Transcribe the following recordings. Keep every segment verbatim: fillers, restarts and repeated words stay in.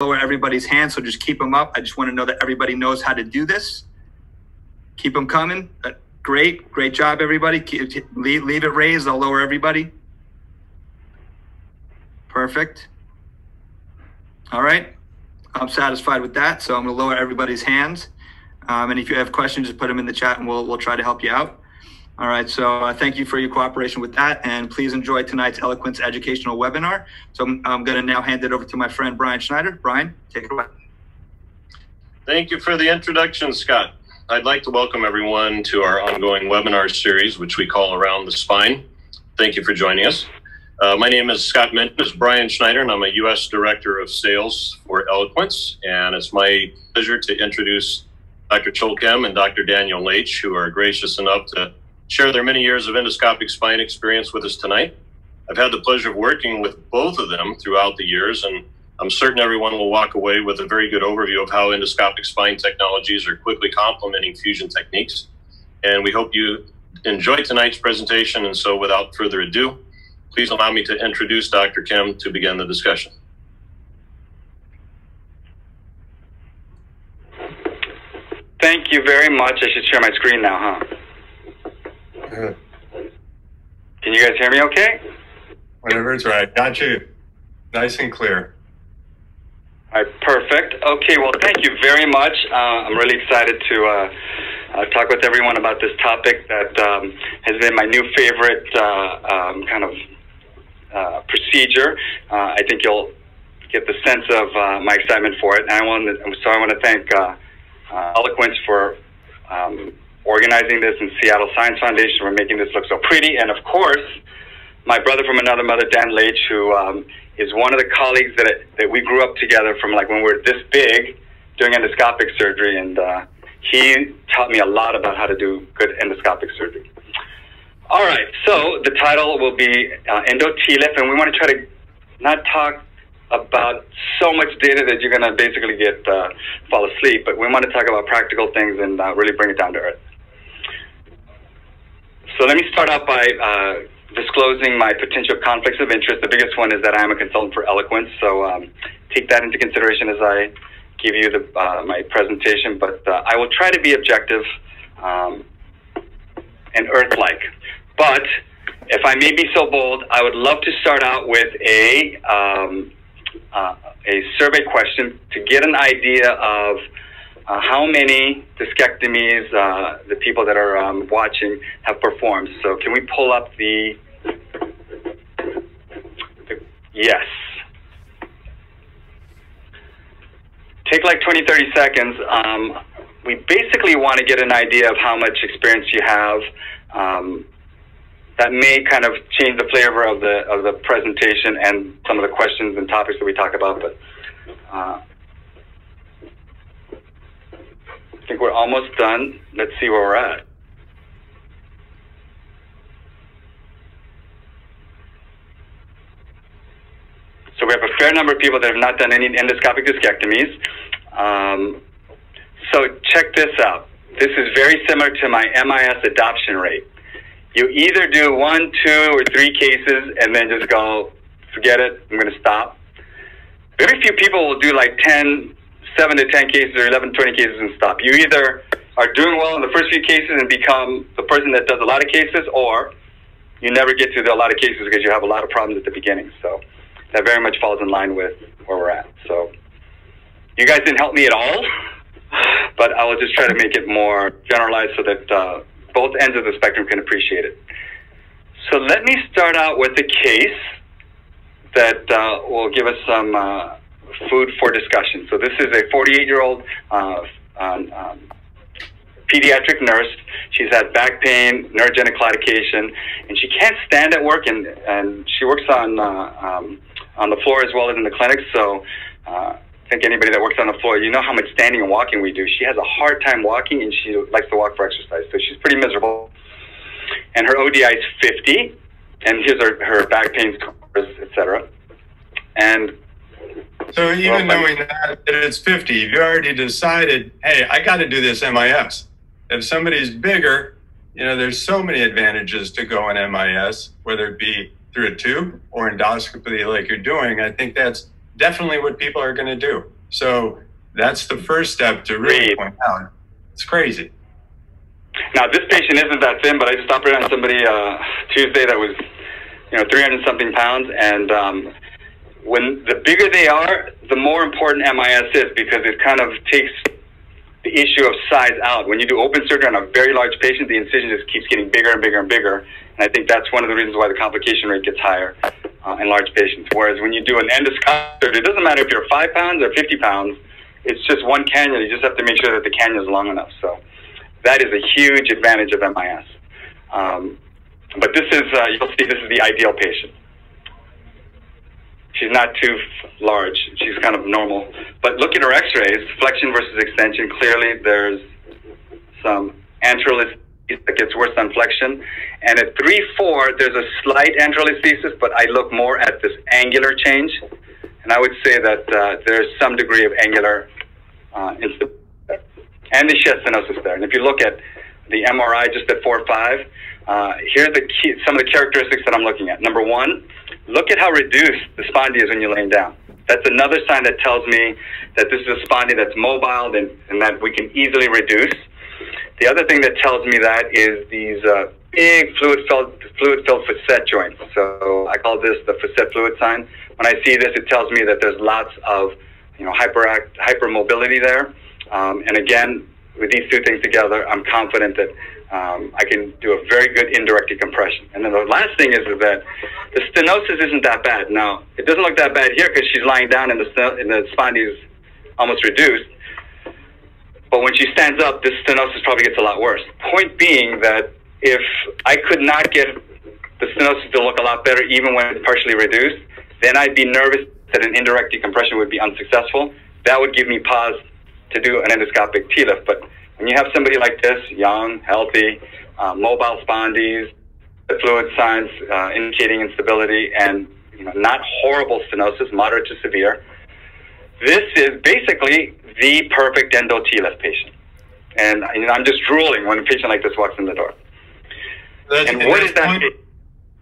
lower everybody's hands, so just keep them up. I just want to know that everybody knows how to do this. Keep them coming. Uh, great, great job, everybody. Keep, leave, leave it raised. I'll lower everybody. Perfect. All right. I'm satisfied with that, so I'm going to lower everybody's hands. Um, and if you have questions, just put them in the chat, and we'll we'll try to help you out. All right, so uh, thank you for your cooperation with that, and please enjoy tonight's Eloquence educational webinar. So I'm, I'm going to now hand it over to my friend Brian Schneider. Brian, take it away. Thank you for the introduction, Scott. I'd like to welcome everyone to our ongoing webinar series, which we call Around the Spine. Thank you for joining us. Uh, my name is Scott Mintz, Brian Schneider, and I'm a U S Director of Sales for Eloquence. And it's my pleasure to introduce Doctor Choll Kim and Doctor Daniel Laich, who are gracious enough to share their many years of endoscopic spine experience with us tonight. I've had the pleasure of working with both of them throughout the years, and I'm certain everyone will walk away with a very good overview of how endoscopic spine technologies are quickly complementing fusion techniques. And we hope you enjoy tonight's presentation. And so without further ado, please allow me to introduce Doctor Kim to begin the discussion. Thank you very much. I should share my screen now, huh? Uh, Can you guys hear me okay? Whatever it's right. Got you. Nice and clear. All right, perfect. Okay, well, thank you very much. Uh, I'm really excited to uh, uh, talk with everyone about this topic that um, has been my new favorite uh, um, kind of Uh, procedure. Uh, I think you'll get the sense of uh, my excitement for it. And I want to, so I want to thank uh, uh, Eloquence for um, organizing this, and Seattle Science Foundation for making this look so pretty. And of course, my brother from another mother, Dan Laich, who um, is one of the colleagues that, it, that we grew up together from, like, when we were this big doing endoscopic surgery. And uh, he taught me a lot about how to do good endoscopic surgery. All right, so the title will be uh, EndoTLIF, and we want to try to not talk about so much data that you're going to basically get uh, fall asleep, but we want to talk about practical things and uh, really bring it down to earth. So let me start out by uh, disclosing my potential conflicts of interest. The biggest one is that I am a consultant for Eloquence, so um, take that into consideration as I give you the, uh, my presentation, but uh, I will try to be objective um, and earth-like. But if I may be so bold, I would love to start out with a, um, uh, a survey question to get an idea of uh, how many discectomies uh, the people that are um, watching have performed. So can we pull up the, the yes. Take like twenty, thirty seconds. Um, we basically want to get an idea of how much experience you have. Um, That may kind of change the flavor of the of the presentation and some of the questions and topics that we talk about. But uh, I think we're almost done. Let's see where we're at. So we have a fair number of people that have not done any endoscopic discectomies. Um, so check this out. This is very similar to my M I S adoption rate. You either do one, two, or three cases and then just go, forget it, I'm going to stop. Very few people will do like ten, seven to ten cases or eleven, twenty cases and stop. You either are doing well in the first few cases and become the person that does a lot of cases, or you never get to do a lot of cases because you have a lot of problems at the beginning. So that very much falls in line with where we're at. So you guys didn't help me at all, but I will just try to make it more generalized so that uh, both ends of the spectrum can appreciate it. So let me start out with a case that uh, will give us some uh, food for discussion. So this is a forty-eight-year-old uh, um, um, pediatric nurse. She's had back pain, neurogenic claudication, and she can't stand at work, and, and she works on, uh, um, on the floor as well as in the clinic. So uh, I think anybody that works on the floor, you know how much standing and walking we do. She has a hard time walking, and she likes to walk for exercise, so she's pretty miserable. And her O D I is fifty, and here's her, her back pain scores, et cetera. And so even well, knowing that, that it's fifty, you already decided, hey, I got to do this M I S. If somebody's bigger, you know, there's so many advantages to go in M I S, whether it be through a tube or endoscopy like you're doing. I think that's definitely what people are going to do. So that's the first step to really point out. It's crazy. Now, this patient isn't that thin, but I just operated on somebody uh, Tuesday that was, you know, three hundred something pounds. And um, when the bigger they are, the more important M I S is, because it kind of takes the issue of size out. When you do open surgery on a very large patient, the incision just keeps getting bigger and bigger and bigger. And I think that's one of the reasons why the complication rate gets higher uh, in large patients. Whereas when you do an endoscopic surgery, it doesn't matter if you're five pounds or fifty pounds. It's just one cannula. You just have to make sure that the cannula is long enough. So that is a huge advantage of M I S. Um, but this is, uh, you'll see, this is the ideal patient. She's not too large. She's kind of normal. But look at her x-rays, flexion versus extension. Clearly, there's some antral aesthesis that gets worse on flexion. And at three four, there's a slight antral aesthesis, but I look more at this angular change. And I would say that uh, there's some degree of angular uh, instability and the chest stenosis there. And if you look at the M R I just at four or five, uh, here are the key, some of the characteristics that I'm looking at. Number one, look at how reduced the spondy is when you're laying down. That's another sign that tells me that this is a spondy that's mobile and, and that we can easily reduce. The other thing that tells me that is these uh, big fluid-filled fluid filled facet joints. So I call this the facet fluid sign. When I see this, it tells me that there's lots of, you know, hyperact, hypermobility there. Um, and again, with these two things together, I'm confident that um, I can do a very good indirected compression. And then the last thing is that the stenosis isn't that bad. Now, it doesn't look that bad here because she's lying down and the, and the spondy is almost reduced. But when she stands up, this stenosis probably gets a lot worse. Point being that if I could not get the stenosis to look a lot better even when it's partially reduced, then I'd be nervous that an indirect decompression would be unsuccessful. That would give me pause to do an endoscopic T-lift. But when you have somebody like this, young, healthy, uh, mobile spondies, the fluid signs uh, indicating instability, and, you know, not horrible stenosis, moderate to severe, this is basically the perfect endo-T-lift patient. And, and I'm just drooling when a patient like this walks in the door. That's, and what is that? One,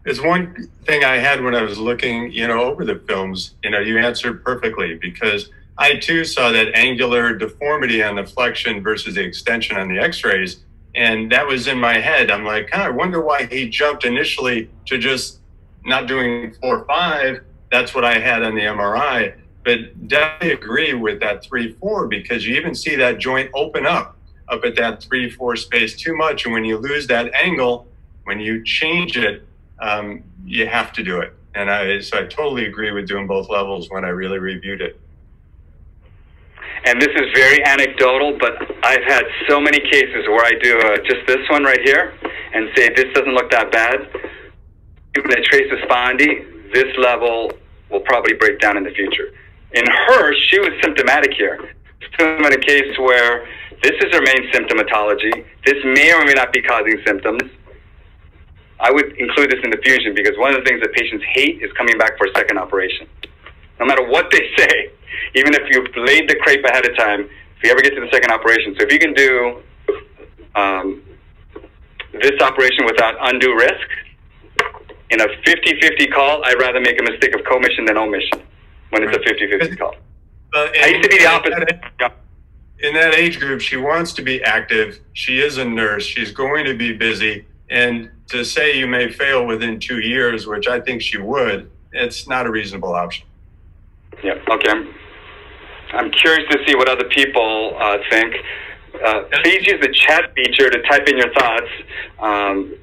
it's one thing I had when I was looking, you know, over the films. You know, you answered perfectly, because I too saw that angular deformity on the flexion versus the extension on the x-rays. And that was in my head. I'm like, huh, I wonder why he jumped initially to just not doing four or five. That's what I had on the M R I. But definitely agree with that three, four, because you even see that joint open up, up at that three, four space too much. And when you lose that angle, when you change it, um, you have to do it. And I, so I totally agree with doing both levels when I really reviewed it. And this is very anecdotal, but I've had so many cases where I do uh, just this one right here and say, this doesn't look that bad. Even a trace of spondy, this level will probably break down in the future. In her, she was symptomatic here. I'm in a case where this is her main symptomatology. This may or may not be causing symptoms. I would include this in the fusion, because one of the things that patients hate is coming back for a second operation. No matter what they say, even if you've laid the crepe ahead of time, if you ever get to the second operation. So if you can do um, this operation without undue risk, in a fifty fifty call, I'd rather make a mistake of commission than omission when it's a fifty fifty call. Uh, I used to be the opposite. In that age group, she wants to be active. She is a nurse. She's going to be busy. And to say you may fail within two years, which I think she would, it's not a reasonable option. Yeah, okay. I'm, I'm curious to see what other people uh, think. Uh, please use the chat feature to type in your thoughts. Um,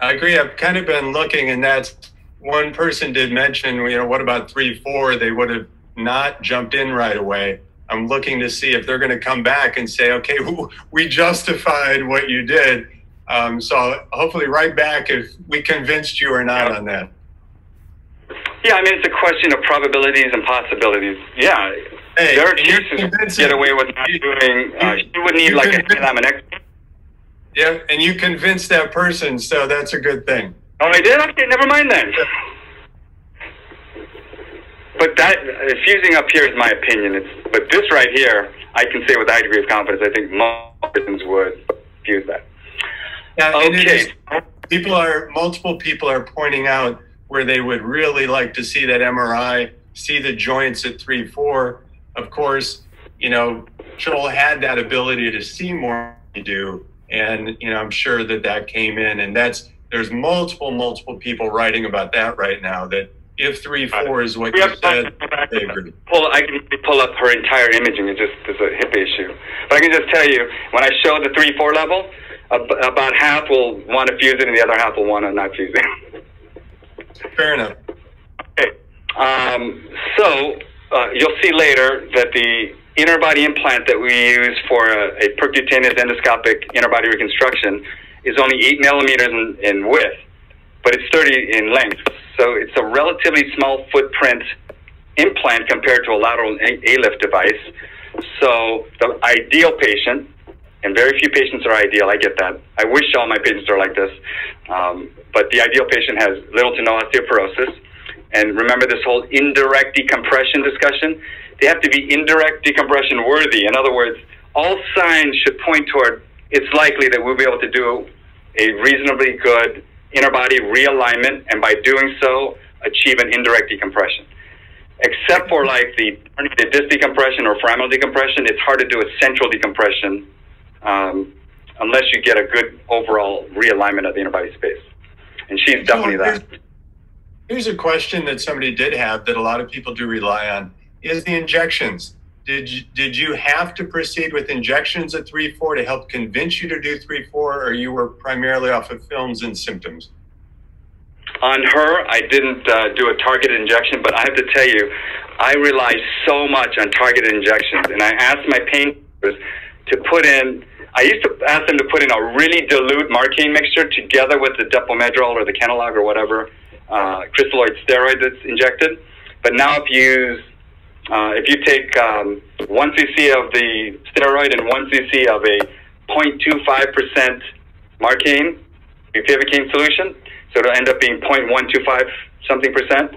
I agree. I've kind of been looking, and that's one person did mention, you know, what about three, four? They would have not jumped in right away. I'm looking to see if they're going to come back and say, okay, we justified what you did. Um, so hopefully right back if we convinced you or not on that. Yeah, I mean, it's a question of probabilities and possibilities. Yeah, hey, there are excuses to get away with not doing. Uh, you would need you like convince, a, I'm an expert. Yeah, and you convinced that person, so that's a good thing. Oh, I did? Okay, never mind then. Yeah. But that uh, fusing up here is my opinion. It's, but this right here, I can say with a high degree of confidence, I think most persons would fuse that. Yeah, okay. Is, people are multiple people are pointing out where they would really like to see that M R I see the joints at three, four. Of course, you know, Choll had that ability to see more than you do. And, you know, I'm sure that that came in, and that's, there's multiple, multiple people writing about that right now, that if three, four is what we you said, they agree. Pull, I can pull up her entire imaging. It's just, it's a hip issue. But I can just tell you, when I show the three, four level, about half will want to fuse it and the other half will want to not fuse it. Fair enough. Okay. Um, so uh, you'll see later that the inner body implant that we use for a, a percutaneous endoscopic inner body reconstruction is only eight millimeters in, in width, but it's thirty in length. So it's a relatively small footprint implant compared to a lateral A-lift device. So the ideal patient, and very few patients are ideal, I get that. I wish all my patients are like this. Um, but the ideal patient has little to no osteoporosis. And remember this whole indirect decompression discussion? They have to be indirect decompression worthy. In other words, all signs should point toward it's likely that we'll be able to do a reasonably good inner body realignment, and by doing so, achieve an indirect decompression. Except for like the, the disc decompression or foraminal decompression, it's hard to do a central decompression um, unless you get a good overall realignment of the inner body space. And she's definitely that. Here's a question that somebody did have that a lot of people do rely on, is the injections. Did you, did you have to proceed with injections at three four to help convince you to do three four, or you were primarily off of films and symptoms? On her, I didn't uh, do a targeted injection, but I have to tell you, I rely so much on targeted injections, and I asked my painkillers to put in, I used to ask them to put in a really dilute Marcaine mixture together with the Depomedrol or the Canalog or whatever, Uh, crystalloid steroid that's injected. But now if you use, uh, if you take um, one C C of the steroid and one C C of a zero point two five percent Marcaine, bupivacaine solution, so it'll end up being zero point one two five something percent,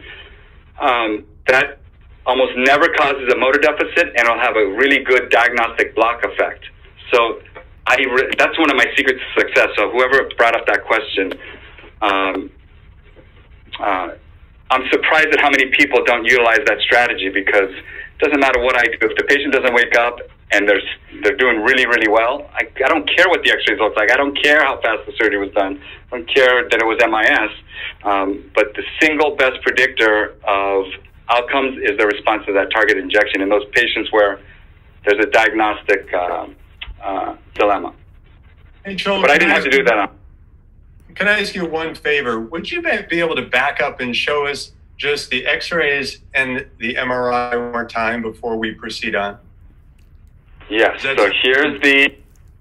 um, that almost never causes a motor deficit, and it'll have a really good diagnostic block effect. So I re that's one of my secrets to success. So whoever brought up that question, um, Uh, I'm surprised at how many people don't utilize that strategy, because it doesn't matter what I do. If the patient doesn't wake up and they're, they're doing really, really well, I, I don't care what the x-rays look like. I don't care how fast the surgery was done. I don't care that it was M I S. Um, but the single best predictor of outcomes is the response to that target injection in those patients where there's a diagnostic uh, uh, dilemma. Hey, Joel, but I didn't have to do that on. Can I ask you one favor? Would you be able to back up and show us just the x-rays and the M R I one more time before we proceed on? Yes, so here's the,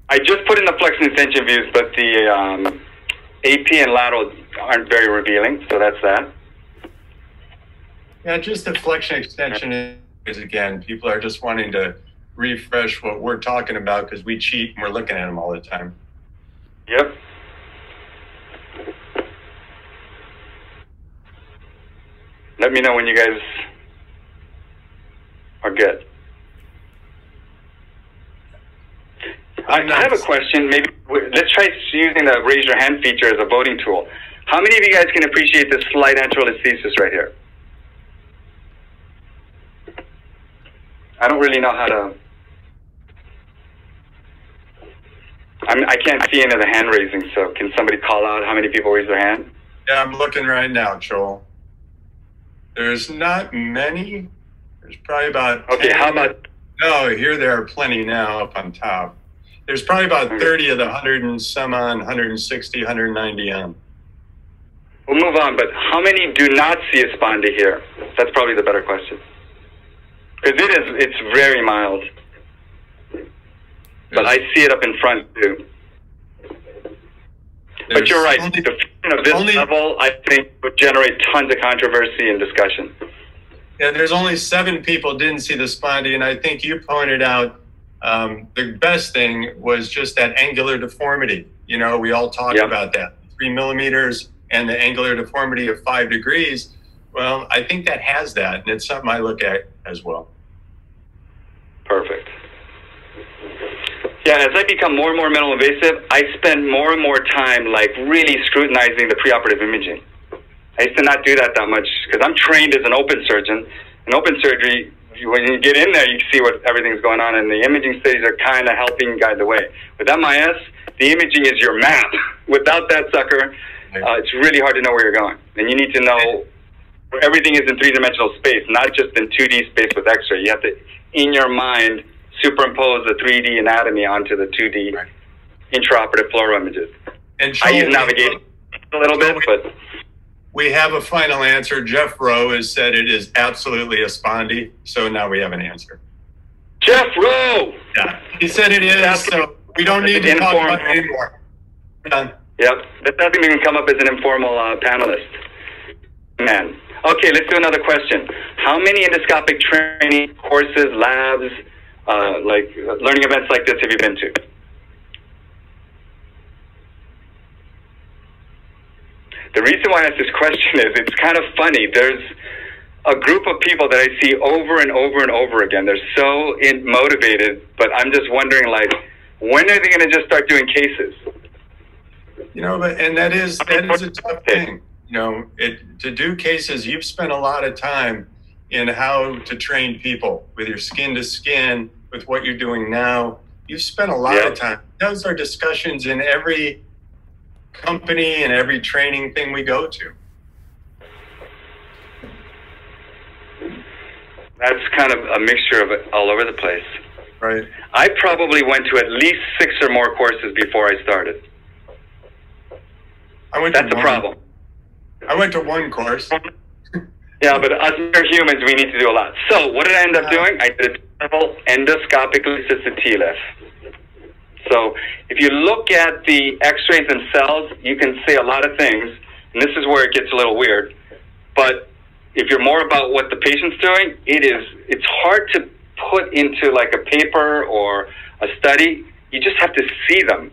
I just put in the flexion and extension views, but the um, A P and lateral aren't very revealing, so that's that. Yeah, just the flexion extension is, again, people are just wanting to refresh what we're talking about because we cheat and we're looking at them all the time. Yep. Let me know when you guys are good. I, I have a question. Maybe let's try using the raise your hand feature as a voting tool. How many of you guys can appreciate this slight anterior listhesis right here? I don't really know how to. I'm, I can't see any of the hand raising, so can somebody call out how many people raise their hand? Yeah, I'm looking right now, Joel. There's not many. There's probably about okay. ten. How about no? Here there are plenty now up on top. There's probably about okay. thirty of the hundred and some on, one hundred sixty, one hundred ninety on. We'll move on. But how many do not see a spondy here? That's probably the better question. Because it is, it's very mild. But I see it up in front too. There's but you're right. Only, the fusion of this only, level, I think, would generate tons of controversy and discussion. Yeah, there's only seven people didn't see the spondy, and I think you pointed out um, the best thing was just that angular deformity. You know, we all talk yep. about that. Three millimeters and the angular deformity of five degrees. Well, I think that has that, and it's something I look at as well. Perfect. Yeah, as I become more and more minimally invasive, I spend more and more time like really scrutinizing the preoperative imaging. I used to not do that that much because I'm trained as an open surgeon, In open surgery, you, when you get in there, you see what everything's going on, and the imaging studies are kind of helping guide the way. With M I S, the imaging is your map. Without that sucker, uh, it's really hard to know where you're going, and you need to know everything is in three-dimensional space, not just in two D space with X-ray. You have to, in your mind, superimpose the three D anatomy onto the two D right. intraoperative fluoro images. And I use navigation a little bit, but... We have a final answer. Jeff Rowe has said it is absolutely a spondy, so now we have an answer. Jeff Rowe! Yeah, he said it is, so we don't need to talk about it anymore. We're done. Yep, that doesn't even come up as an informal uh, panelist. Man. Okay, let's do another question. How many endoscopic training courses, labs, uh, like learning events like this have you been to? The reason why I ask this question is it's kind of funny. There's a group of people that I see over and over and over again. They're so in motivated, but I'm just wondering, like, when are they going to just start doing cases? You know, but, and that is that is a tough thing. You know, it, to do cases, you've spent a lot of time in how to train people with your skin to skin, with what you're doing now. You've spent a lot yeah. of time. Those are discussions in every company and every training thing we go to. That's kind of a mixture of it all over the place. Right. I probably went to at least six or more courses before I started. I went That's a problem. I went to one course. Yeah, but us mere humans, we need to do a lot. So what did I end up doing? I did a endoscopically assisted T L I F. So if you look at the X-rays themselves, you can see a lot of things, and this is where it gets a little weird. But if you're more about what the patient's doing, it is it's hard to put into like a paper or a study. You just have to see them.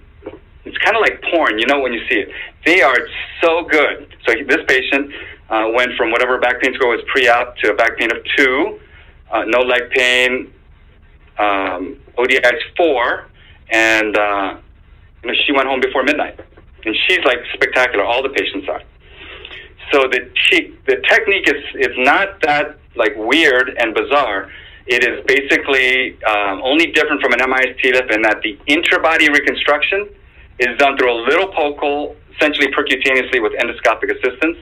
It's kind of like porn, you know, when you see it. They are so good. So this patient uh, went from whatever back pain score was pre-op to a back pain of two, uh, no leg pain, um, O D I is four, and uh, you know, she went home before midnight. And she's like spectacular. All the patients are. So the te the technique is is not that like weird and bizarre. It is basically um, only different from an M I S T L I F in that the intrabody reconstruction is done through a little pocal, essentially percutaneously with endoscopic assistance.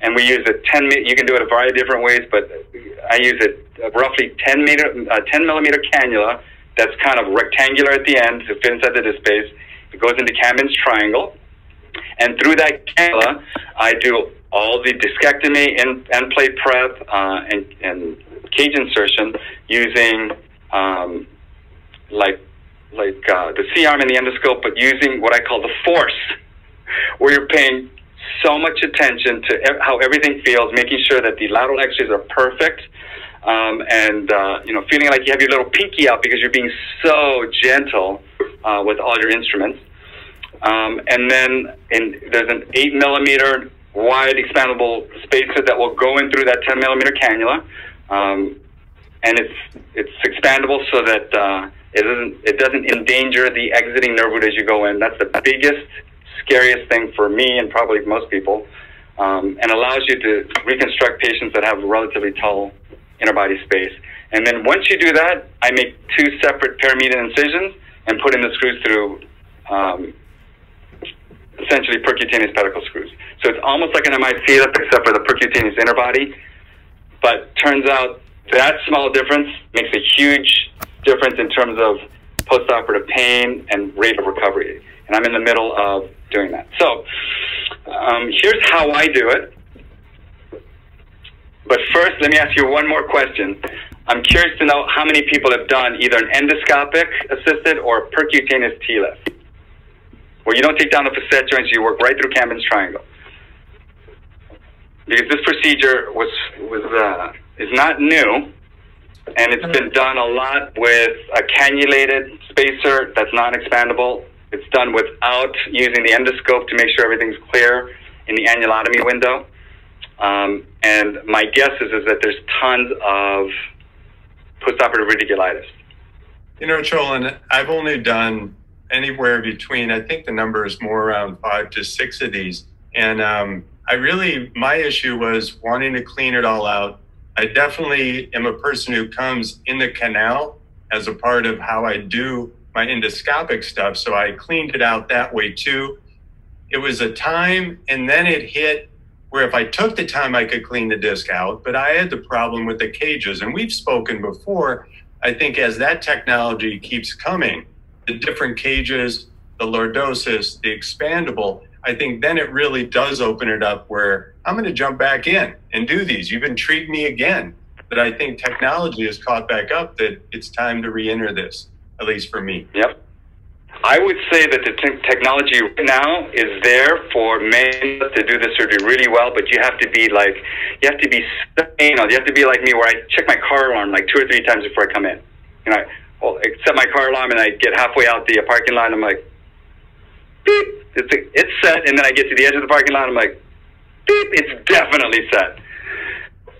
And we use it ten, you can do it a variety of different ways, but I use it roughly ten millimeter cannula that's kind of rectangular at the end to fit inside the disc space. It goes into Kambin's triangle. And through that cannula, I do all the discectomy and, and plate prep uh, and, and cage insertion using um, like like uh, the C-arm and the endoscope, but using what I call the force, where you're paying so much attention to e how everything feels, making sure that the lateral X-rays are perfect, um, and, uh, you know, feeling like you have your little pinky out because you're being so gentle uh, with all your instruments. Um, and then in, there's an eight millimeter wide expandable spacer that will go in through that ten millimeter cannula, um, and it's, it's expandable so that... Uh, It doesn't, it doesn't endanger the exiting nerve root as you go in. That's the biggest, scariest thing for me and probably most people, um, and allows you to reconstruct patients that have relatively tall interbody space. And then once you do that, I make two separate paramedian incisions and put in the screws through um, essentially percutaneous pedicle screws. So it's almost like an M I S T L I F except for the percutaneous interbody, but turns out that small difference makes a huge difference in terms of postoperative pain and rate of recovery. And I'm in the middle of doing that. So um, here's how I do it. But first, let me ask you one more question. I'm curious to know how many people have done either an endoscopic assisted or percutaneous T L I F, where you don't take down the facet joints, you work right through Kambin's triangle. Because this procedure was, was uh, is not new. And it's been done a lot with a cannulated spacer that's non-expandable. It's done without using the endoscope to make sure everything's clear in the annulotomy window. Um, and my guess is, is that there's tons of postoperative radiculitis. You know, Choll, I've only done anywhere between, I think the number is more around five to six of these. And um, I really, my issue was wanting to clean it all out, I definitely am a person who comes in the canal as a part of how I do my endoscopic stuff. So I cleaned it out that way too. It was a time, and then it hit where if I took the time, I could clean the disc out, but I had the problem with the cages. And we've spoken before, I think as that technology keeps coming, the different cages, the lordosis, the expandable, I think then it really does open it up where I'm going to jump back in and do these. You've intrigued me again, but I think technology has caught back up that it's time to re-enter this, at least for me. Yep. I would say that the te technology right now is there for men to do the surgery really well, but you have to be like, you have to be, you know, you have to be like me where I check my car alarm like two or three times before I come in. You know, I, well, I set my car alarm and I get halfway out the parking lot and I'm like, beep, it's, it's set. And then I get to the edge of the parking lot and I'm like, beep, it's definitely set.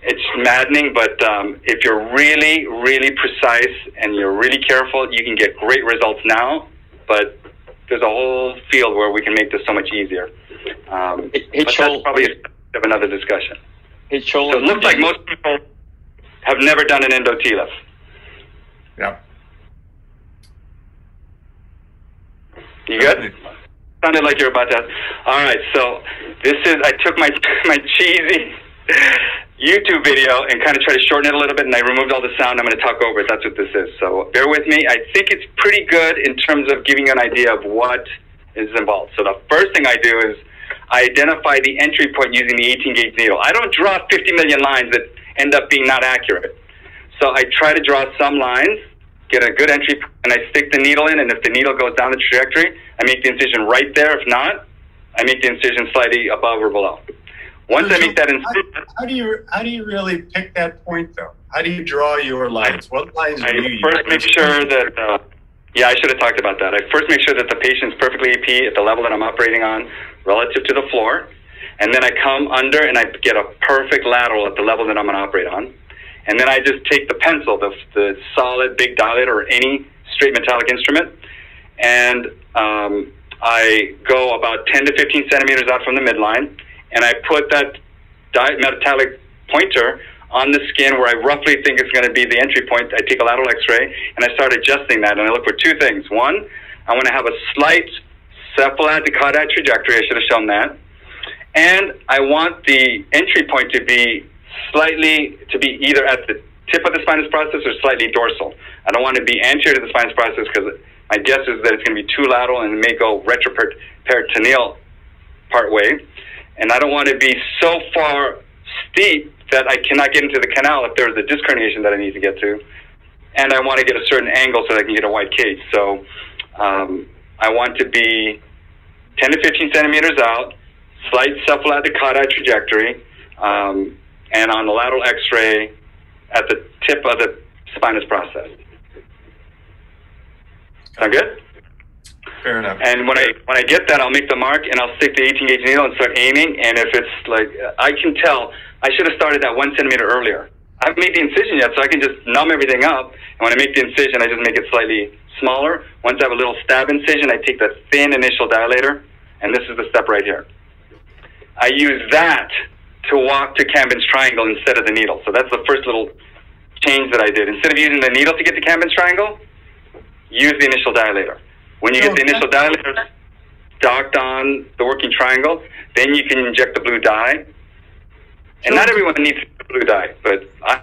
It's maddening, but um, if you're really, really precise and you're really careful, you can get great results now. But there's a whole field where we can make this so much easier. Um, hey, hey, but Choll, that's probably a, of another discussion. Hey, Choll, so it looks like most people have never done an EndoTLIF. Yeah. You good? Sounded like you were about to ask. All right, so this is, I took my, my cheesy YouTube video and kind of tried to shorten it a little bit, and I removed all the sound. I'm going to talk over it. That's what this is. So bear with me. I think it's pretty good in terms of giving you an idea of what is involved. So the first thing I do is I identify the entry point using the eighteen gauge needle. I don't draw fifty million lines that end up being not accurate. So I try to draw some lines, get a good entry, and I stick the needle in, and if the needle goes down the trajectory, I make the incision right there. If not, I make the incision slightly above or below. Once so, I make that incision, how, how do you how do you really pick that point though? How do you draw your lines? What lines I do you first use? Make sure that uh, yeah, I should have talked about that. I first make sure that the patient's perfectly A P at the level that I'm operating on, relative to the floor, and then I come under and I get a perfect lateral at the level that I'm going to operate on, and then I just take the pencil, the the solid big dilator or any straight metallic instrument, and um, I go about ten to fifteen centimeters out from the midline. And I put that metallic pointer on the skin where I roughly think it's going to be the entry point. I take a lateral x-ray, and I start adjusting that. And I look for two things. One, I want to have a slight cephaladicoidal trajectory. I should have shown that. And I want the entry point to be slightly, to be either at the tip of the spinous process or slightly dorsal. I don't want to be anterior to the spinous process because my guess is that it's going to be too lateral and it may go retroperitoneal part way. And I don't want to be so far steep that I cannot get into the canal if there's a disc herniation that I need to get to. And I want to get a certain angle so that I can get a wide cage. So um, I want to be ten to fifteen centimeters out, slight cephaladicoidal trajectory, um, and on the lateral x-ray at the tip of the spinous process. Sound good? Fair enough. And when I when I get that, I'll make the mark and I'll stick the eighteen gauge needle and start aiming. And if it's like, I can tell, I should have started that one centimeter earlier. I haven't made the incision yet, so I can just numb everything up. And when I make the incision, I just make it slightly smaller. Once I have a little stab incision, I take that thin initial dilator, and this is the step right here. I use that to walk to Kambin's triangle instead of the needle. So that's the first little change that I did. Instead of using the needle to get to Kambin's triangle, use the initial dilator. When you get the initial dilator docked on the working triangle, then you can inject the blue dye. And not everyone needs the blue dye, but I'm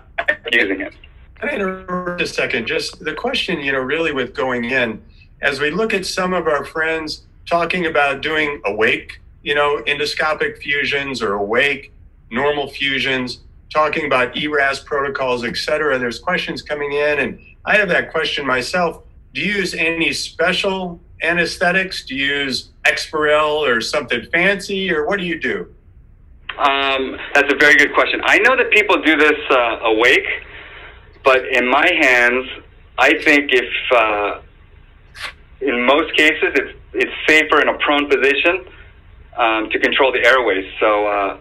using it. Can I interrupt a second? Just the question, you know, really with going in, as we look at some of our friends talking about doing awake, you know, endoscopic fusions or awake, normal fusions, talking about E R A S protocols, et cetera, there's questions coming in. And I have that question myself. Do you use any special anesthetics? Do you use Exparel or something fancy, or what do you do? Um, that's a very good question. I know that people do this uh, awake, but in my hands, I think if uh, in most cases it's, it's safer in a prone position um, to control the airways. So uh,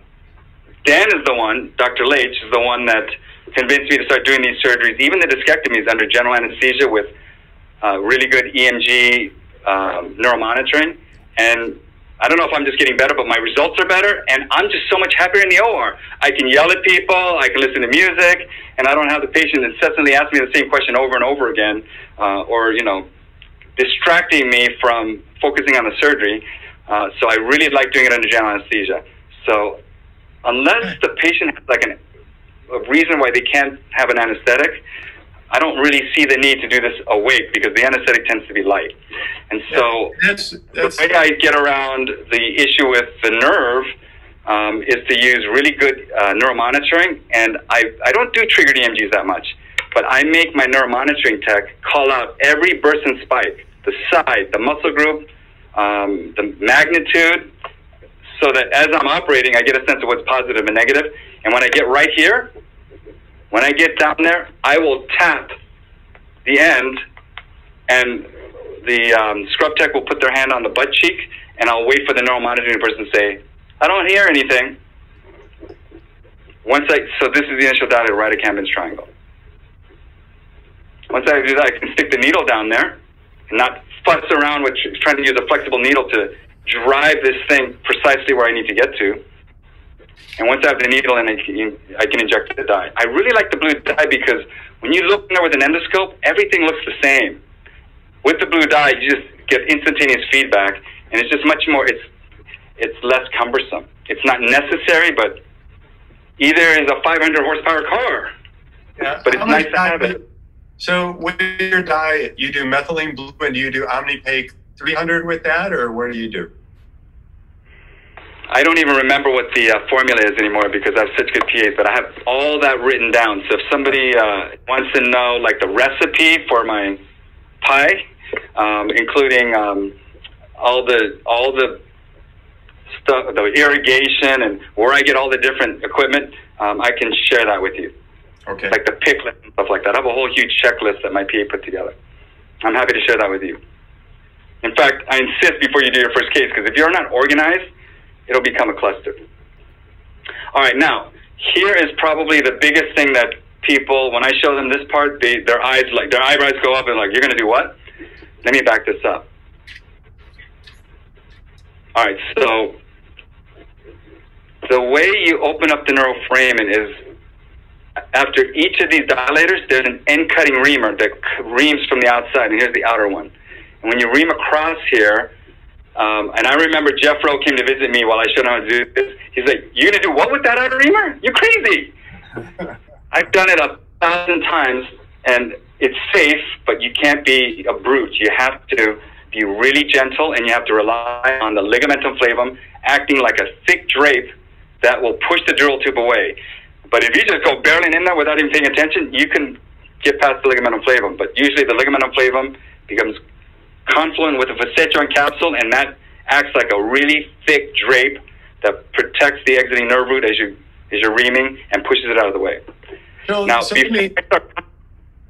Dan is the one, Doctor Laich is the one that convinced me to start doing these surgeries, even the discectomies under general anesthesia with Uh, really good E M G um, neuromonitoring, and I don't know if I'm just getting better, but my results are better, and I'm just so much happier in the O R. I can yell at people, I can listen to music, and I don't have the patient incessantly ask me the same question over and over again, uh, or, you know, distracting me from focusing on the surgery. Uh, so I really like doing it under general anesthesia. So unless the patient has like an, a reason why they can't have an anesthetic, I don't really see the need to do this awake because the anesthetic tends to be light. And so that's, that's, the way I get around the issue with the nerve um, is to use really good uh, neuromonitoring. And I, I don't do triggered E M Gs that much, but I make my neuromonitoring tech call out every burst and spike, the side, the muscle group, um, the magnitude, so that as I'm operating, I get a sense of what's positive and negative. And when I get right here, when I get down there, I will tap the end, and the um, scrub tech will put their hand on the butt cheek, and I'll wait for the neural monitoring person to say, I don't hear anything. Once I, so this is the initial data right at Kambin's triangle. Once I do that, I can stick the needle down there and not fuss around with trying to use a flexible needle to drive this thing precisely where I need to get to. And once I have the needle in, I can, I can inject the dye. I really like the blue dye because when you look there with an endoscope, everything looks the same. With the blue dye, you just get instantaneous feedback, and it's just much more, it's, it's less cumbersome. It's not necessary, but either is a five hundred horsepower car. Yeah, but it's nice to have it. So with your dye, you do methylene blue, and do you do OmniPaque three hundred with that, or what do you do? I don't even remember what the uh, formula is anymore because I have such good P As, but I have all that written down. So if somebody uh, wants to know like the recipe for my pie, um, including um, all the all the stuff, the irrigation and where I get all the different equipment, um, I can share that with you. Okay. Like the picklet and stuff like that. I have a whole huge checklist that my P A put together. I'm happy to share that with you. In fact, I insist before you do your first case because if you're not organized, it'll become a cluster. All right, now, here is probably the biggest thing that people, when I show them this part, they, their eyes, like their eyebrows go up and like, you're gonna do what? Let me back this up. All right, so the way you open up the neural foramen is after each of these dilators, there's an end cutting reamer that reams from the outside, and here's the outer one. And when you ream across here, Um, and I remember Jeff Rowe came to visit me while I showed him how to do this. He's like, you're going to do what with that outer reamer? You're crazy. I've done it a thousand times, and it's safe, but you can't be a brute. You have to be really gentle, and you have to rely on the ligamentum flavum acting like a thick drape that will push the dural tube away. But if you just go barreling in there without even paying attention, you can get past the ligamentum flavum. But usually the ligamentum flavum becomes confluent with a fasciculum capsule, and that acts like a really thick drape that protects the exiting nerve root as you as you're reaming and pushes it out of the way. So, now, so let, me,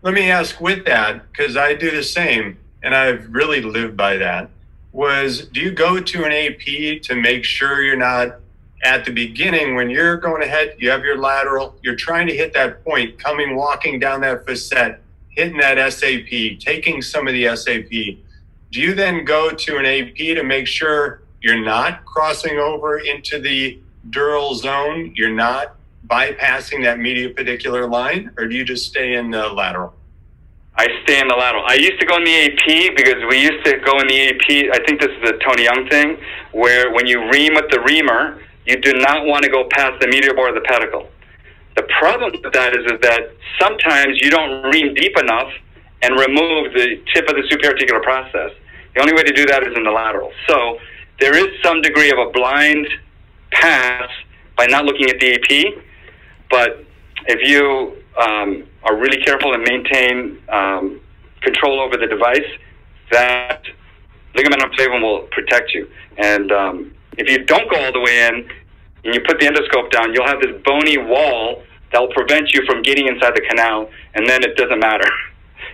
let me ask with that, because I do the same, and I've really lived by that. Was do you go to an A P to make sure you're not at the beginning when you're going ahead? You have your lateral. You're trying to hit that point, coming walking down that facet, hitting that S A P, taking some of the S A P. Do you then go to an A P to make sure you're not crossing over into the dural zone, you're not bypassing that mediapedicular line, or do you just stay in the lateral? I stay in the lateral. I used to go in the A P because we used to go in the A P, I think this is a Tony Young thing, where when you ream with the reamer, you do not want to go past the medial bar of the pedicle. The problem with that is, is that sometimes you don't ream deep enough and remove the tip of the supraarticular process. The only way to do that is in the lateral. So there is some degree of a blind pass by not looking at the A P, but if you um, are really careful and maintain um, control over the device, that ligamentum flavum will protect you. And um, if you don't go all the way in and you put the endoscope down, you'll have this bony wall that will prevent you from getting inside the canal, and then it doesn't matter.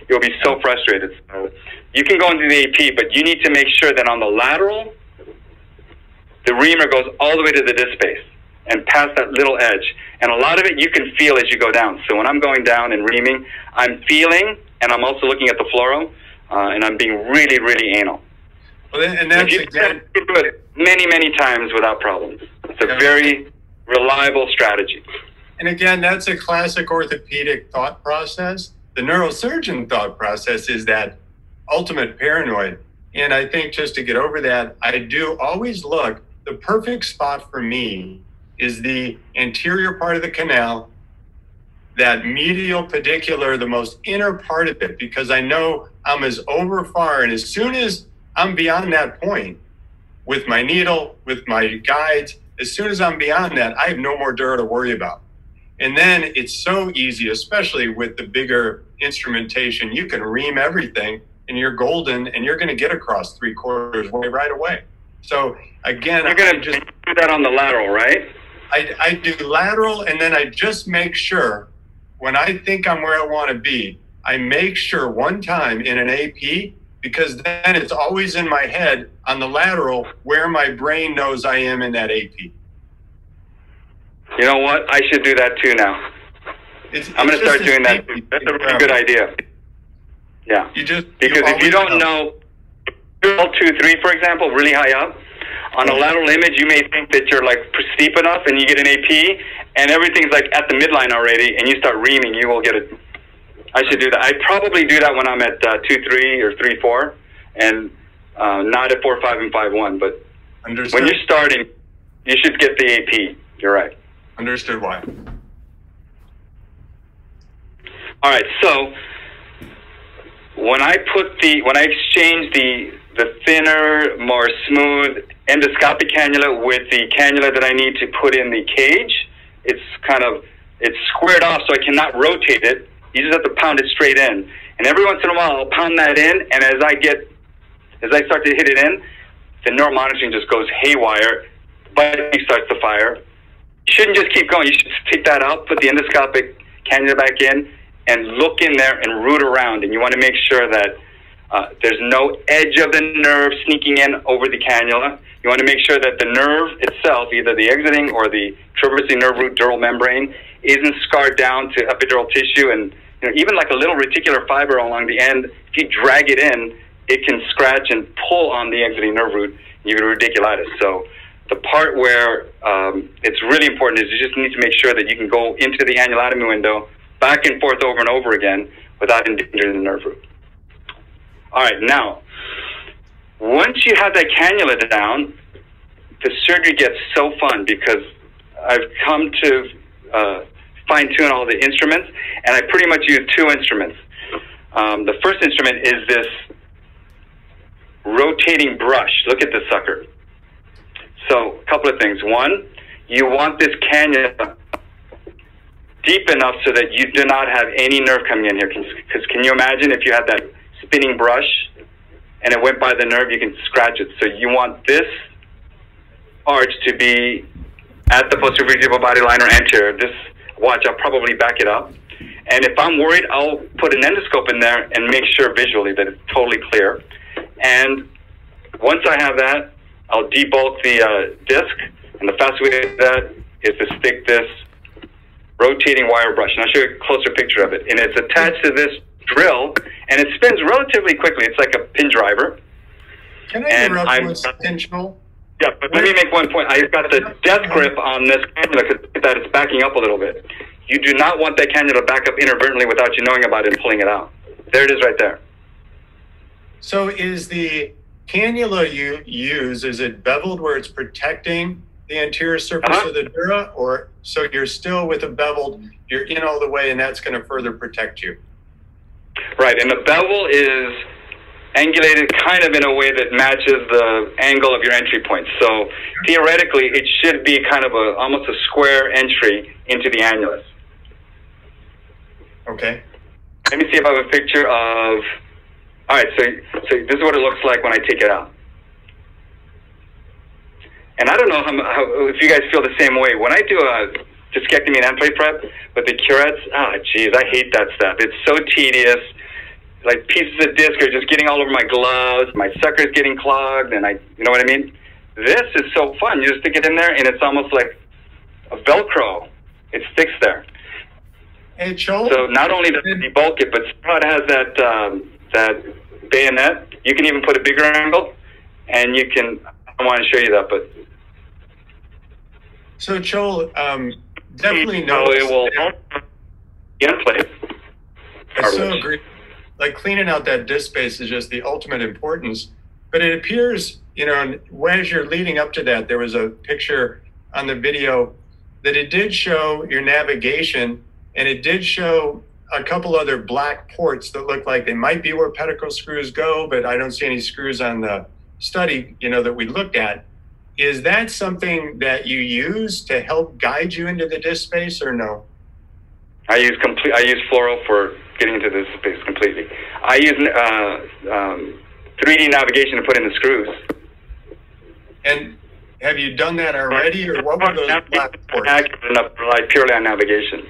You'll be so frustrated. So you can go into the A P, but you need to make sure that on the lateral, the reamer goes all the way to the disc space and past that little edge. And a lot of it you can feel as you go down. So when I'm going down and reaming, I'm feeling, and I'm also looking at the fluoro, uh, and I'm being really, really anal. Well, and that's, again, many, many times without problems. It's a very reliable strategy. And again, that's a classic orthopedic thought process. The neurosurgeon thought process is that ultimate paranoid. And I think just to get over that, I do always look, the perfect spot for me is the anterior part of the canal, that medial pedicular, the most inner part of it, because I know I'm as over far. And as soon as I'm beyond that point with my needle, with my guides, as soon as I'm beyond that, I have no more dura to worry about. And then it's so easy, especially with the bigger instrumentation, you can ream everything and you're golden and you're going to get across three quarters way right away. So again, you're going to do that on the lateral, right? I, I do lateral, and then I just make sure when I think I'm where I want to be, I make sure one time in an A P, because then it's always in my head on the lateral where my brain knows I am in that A P. You know what? I should do that too now. It's, I'm going to start doing that. That's a really good idea. Yeah. You just, because you if you don't know, two, three, for example, really high up, on a lateral image, you may think that you're like steep enough and you get an A P and everything's like at the midline already and you start reaming, you will get it. I should do that. I probably do that when I'm at uh, two three or three four and uh, not at four five and five one. But understood. When you're starting, you should get the A P. You're right. Understood why. All right, so when I put the, when I exchange the, the thinner, more smooth endoscopic cannula with the cannula that I need to put in the cage, it's kind of, it's squared off so I cannot rotate it. You just have to pound it straight in. And every once in a while, I'll pound that in, and as I get, as I start to hit it in, the neuromonitoring just goes haywire, but it starts to fire. You shouldn't just keep going. You should take that out, put the endoscopic cannula back in, and look in there and root around. And you want to make sure that uh, there's no edge of the nerve sneaking in over the cannula. You want to make sure that the nerve itself, either the exiting or the traversing nerve root dural membrane, isn't scarred down to epidural tissue. And you know, even like a little reticular fiber along the end, if you drag it in, it can scratch and pull on the exiting nerve root, and you get radiculitis. So the part where um, it's really important is you just need to make sure that you can go into the annulotomy window back and forth over and over again without endangering the nerve root. All right, now, once you have that cannula down, the surgery gets so fun because I've come to uh, fine-tune all the instruments, and I pretty much use two instruments. Um, the first instrument is this rotating brush. Look at this sucker. So a couple of things. One, you want this cannula deep enough so that you do not have any nerve coming in here. Because can you imagine if you had that spinning brush and it went by the nerve, you can scratch it. So you want this arch to be at the posterior vertebral body line or anterior. This watch, I'll probably back it up. And if I'm worried, I'll put an endoscope in there and make sure visually that it's totally clear. And once I have that, I'll debulk the uh, disc, and the fastest way to do that is to stick this rotating wire brush, and I'll show you a closer picture of it. And it's attached to this drill, and it spins relatively quickly. It's like a pin driver. Can I and interrupt I'm, you Yeah, but Where? let me make one point. I've got the death grip on this cannula because that it's backing up a little bit. You do not want that cannula to back up inadvertently without you knowing about it and pulling it out. There it is right there. So is the cannula you use, is it beveled where it's protecting the anterior surface uh-huh. of the dura, or so you're still with a beveled, you're in all the way, and that's going to further protect you? Right, and the bevel is angulated kind of in a way that matches the angle of your entry point. So theoretically, it should be kind of a almost a square entry into the annulus. Okay. Let me see if I have a picture of... All right, so, so this is what it looks like when I take it out. And I don't know how, how, if you guys feel the same way. When I do a discectomy and amputee prep with the curettes, ah, oh, geez, I hate that stuff. It's so tedious. Like pieces of disc are just getting all over my gloves. My sucker's getting clogged, and I, you know what I mean? This is so fun. You just stick it in there, and it's almost like a Velcro. It sticks there. Hey, Joel. So not only does it debulk it, but it has that... Um, that bayonet. You can even put a bigger angle, and you can I want to show you that, but so Choll, um, definitely no. So it will end I so agree. Like cleaning out that disk space is just the ultimate importance. But it appears, you know, and as you're leading up to that, there was a picture on the video that it did show your navigation, and it did show a couple other black ports that look like they might be where pedicle screws go, but I don't see any screws on the study, you know, that we looked at. Is that something that you use to help guide you into the disk space, or no? I use complete. I use Fluoro for getting into this space completely. I use uh, um, three D navigation to put in the screws. And have you done that already, or what were those black ports? I rely purely on navigation.